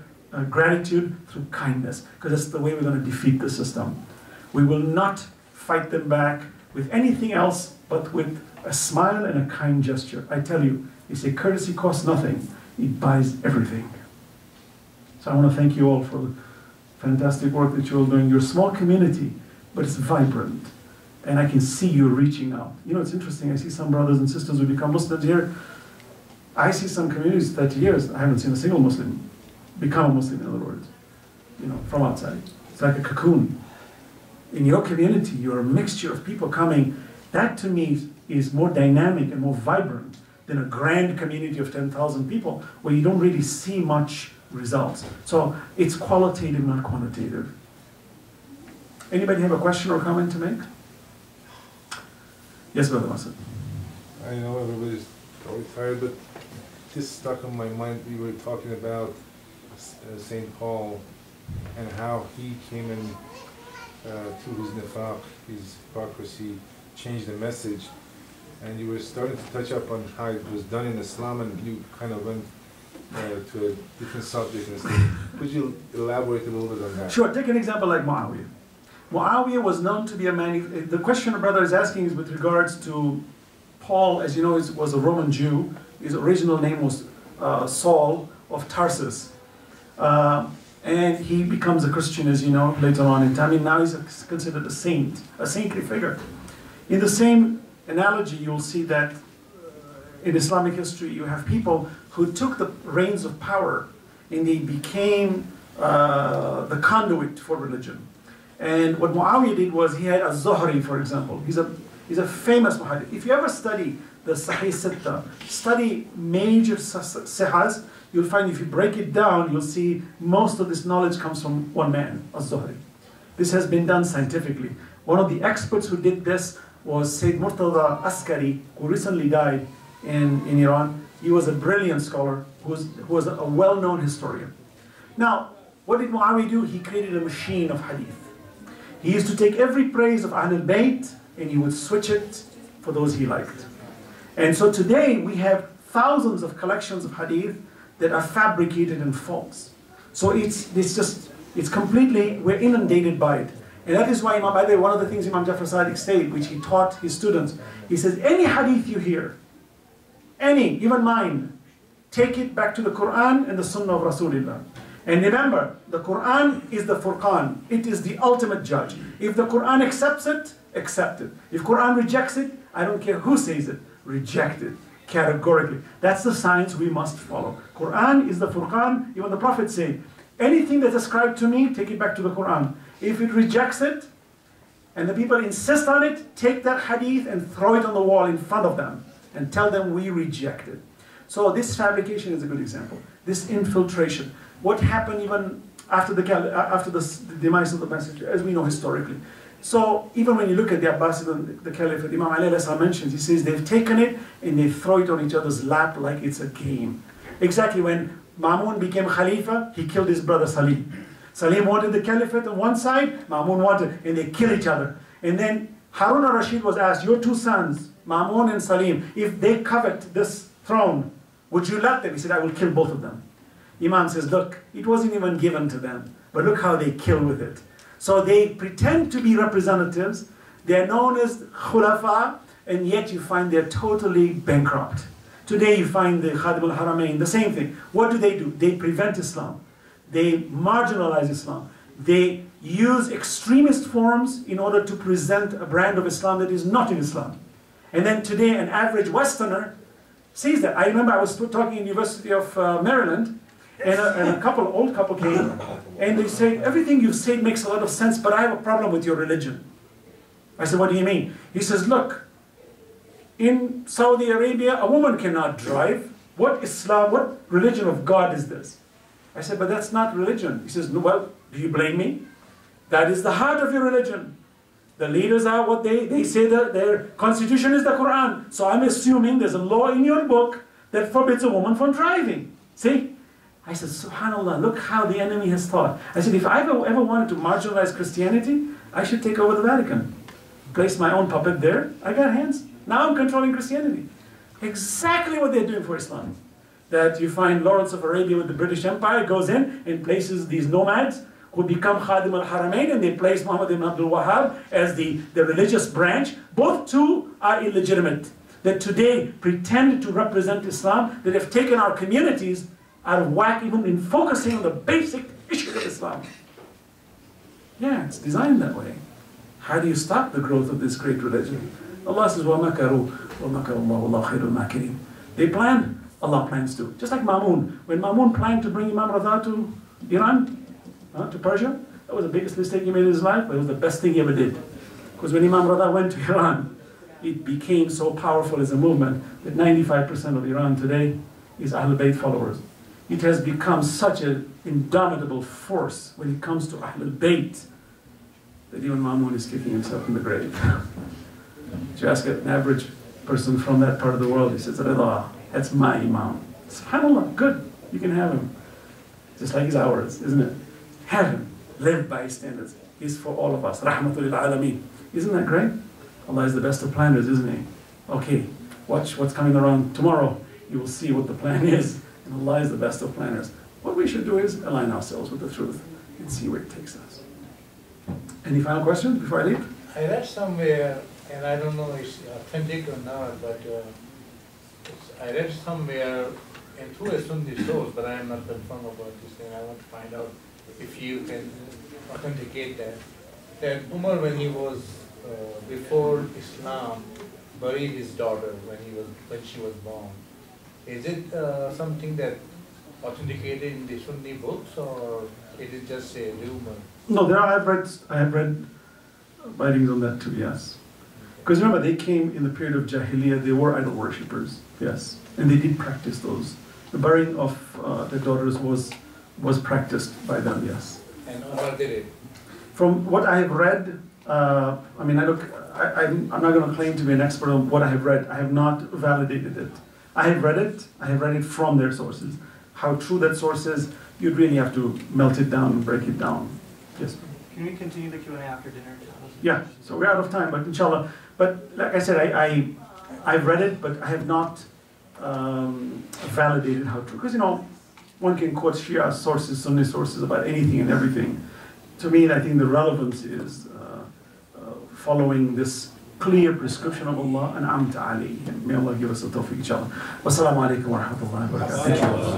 gratitude through kindness, because that's the way we're going to defeat the system. We will not fight them back with anything else but with a smile and a kind gesture. I tell you, they say courtesy costs nothing. It buys everything. So I want to thank you all for the fantastic work that you're all doing. You're a small community, but it's vibrant. And I can see you reaching out. You know, it's interesting. I see some brothers and sisters who become Muslims here. I see some communities 30 years, I haven't seen a single Muslim become a Muslim, in other words, you know, from outside. It's like a cocoon. In your community, you're a mixture of people coming. That to me is more dynamic and more vibrant than a grand community of 10,000 people where you don't really see much results. So it's qualitative, not quantitative. Anybody have a question or comment to make? Yes, Brother Master. I know everybody's probably tired, but this stuck in my mind. We were talking about St. Paul and how he came in through his nifaq, his hypocrisy, changed the message. And you were starting to touch up on how it was done in Islam, and you kind of went to a different subject. Could you elaborate a little bit on that? Sure. Take an example like Muawiyah. Muawiyah was known to be a man. The question the brother is asking is with regards to Paul. As you know, he was a Roman Jew. His original name was Saul of Tarsus. And he becomes a Christian, as you know, later on in time. And now he's considered a saint, a saintly figure. In the same analogy, you'll see that in Islamic history, you have people who took the reins of power and they became the conduit for religion. And what Muawiyah did was he had a Zuhri, for example. He's a famous muhaddith. If you ever study the Sahih Sitta, study major sihas, you'll find if you break it down, you'll see most of this knowledge comes from one man, Az-Zuhri. This has been done scientifically. One of the experts who did this was Sayyid Murtada Askari, who recently died in Iran. He was a brilliant scholar who was a well-known historian. Now, what did Muawiyah do? He created a machine of hadith. He used to take every praise of Ahlul Bayt and he would switch it for those he liked. And so today we have thousands of collections of hadith that are fabricated and false. So it's completely, we're inundated by it. And that is why, by the way, one of the things Imam Ja'far al-Sadiq said, which he taught his students, he says, any hadith you hear, any, even mine, take it back to the Quran and the Sunnah of Rasulullah. And remember, the Quran is the Furqan. It is the ultimate judge. If the Quran accepts it, accept it. If Quran rejects it, I don't care who says it, reject it categorically. That's the science we must follow. Quran is the Furqan. Even the Prophet said, anything that's ascribed to me, take it back to the Quran. If it rejects it, and the people insist on it, take that hadith and throw it on the wall in front of them and tell them we reject it. So this fabrication is a good example. This infiltration. What happened even after the demise of the Messenger, as we know historically. So even when you look at the Abbasid and the Caliphate, Imam Ali mentions, he says they've taken it and they throw it on each other's lap like it's a game. Exactly when Ma'mun became Khalifa, he killed his brother Salim. Salim wanted the Caliphate on one side, Ma'mun wanted, and they kill each other. And then Harun al-Rashid was asked, your two sons, Ma'mun and Salim, if they covet this throne, would you let them? He said, I will kill both of them. Imam says, look, it wasn't even given to them, but look how they kill with it. So they pretend to be representatives, they're known as khulafa, and yet you find they're totally bankrupt. Today you find the Khadim al-Haramain, the same thing. What do? They prevent Islam. They marginalize Islam. They use extremist forms in order to present a brand of Islam that is not in Islam. And then today an average Westerner sees that. I remember I was talking in University of Maryland, and a old couple came, and they said, everything you've said makes a lot of sense, but I have a problem with your religion. I said, what do you mean? He says, look, in Saudi Arabia, a woman cannot drive. What religion of God is this? I said, but that's not religion. He says, no, well, do you blame me? That is the heart of your religion. The leaders are what they say, that their constitution is the Quran. So I'm assuming there's a law in your book that forbids a woman from driving. See? I said, subhanAllah, look how the enemy has thought. I said, if I ever wanted to marginalize Christianity, I should take over the Vatican. Place my own puppet there, I got hands. Now I'm controlling Christianity. Exactly what they're doing for Islam. That you find Lawrence of Arabia with the British Empire goes in and places these nomads who become Khadim al-Haramain, and they place Muhammad ibn Abdul Wahhab as the religious branch. Both two are illegitimate. That today pretend to represent Islam, that have taken our communities out of whack, even in focusing on the basic issue of Islam. Yeah, it's designed that way. How do you stop the growth of this great religion? Allah says, وَمَكَرُوا وَمَكَرُ اللَّهُ خَيْرُ الْمَاكِرِينَ. They plan, Allah plans too. Just like Ma'mun. When Ma'mun planned to bring Imam Rida to Iran, to Persia, that was the biggest mistake he made in his life, but it was the best thing he ever did. Because when Imam Rida went to Iran, it became so powerful as a movement that 95% of Iran today is Ahlul Bayt followers. It has become such an indomitable force when it comes to Ahlul Bayt that even Ma'mun is kicking himself in the grave. If you ask an average person from that part of the world, he says, Rida, that's my Imam. SubhanAllah, good, you can have him. Just like he's ours, isn't it? Have him, live by his standards. He's for all of us, Rahmatul Alameen. Isn't that great? Allah is the best of planners, isn't he? Okay, watch what's coming around tomorrow. You will see what the plan is. Allah is the best of planners. What we should do is align ourselves with the truth and see where it takes us. Any final questions before I leave? I read somewhere, and I don't know if it's authentic or not, but I read somewhere, and through a Sunni source, but I am not confirmed about this thing. I want to find out if you can authenticate that. That Umar, when he was before Islam, buried his daughter when she was born. Is it something that authenticated in the Sunni books, or it is just a rumor? No, there are. I have read writings on that too. Yes, because remember they came in the period of Jahiliyyah. They were idol worshippers. Yes, and they did practice those. The burying of their daughters was practiced by them. Yes. And Umar did it. From what I have read, I mean, I'm not going to claim to be an expert on what I have read. I have not validated it. I have read it. I have read it from their sources. How true that source is, you'd really have to melt it down and break it down. Yes. Can we continue the Q&A after dinner? Yeah. So we're out of time, but inshallah. But like I said, I've read it, but I have not validated how true. Because you know, one can quote Shia sources, Sunni sources about anything and everything. To me, I think the relevance is following this clear prescription of Allah and Amta Ali. And may Allah give us a tawfiq, inshallah. Wassalamu alaikum wa rahmatullahi wa barakatuh.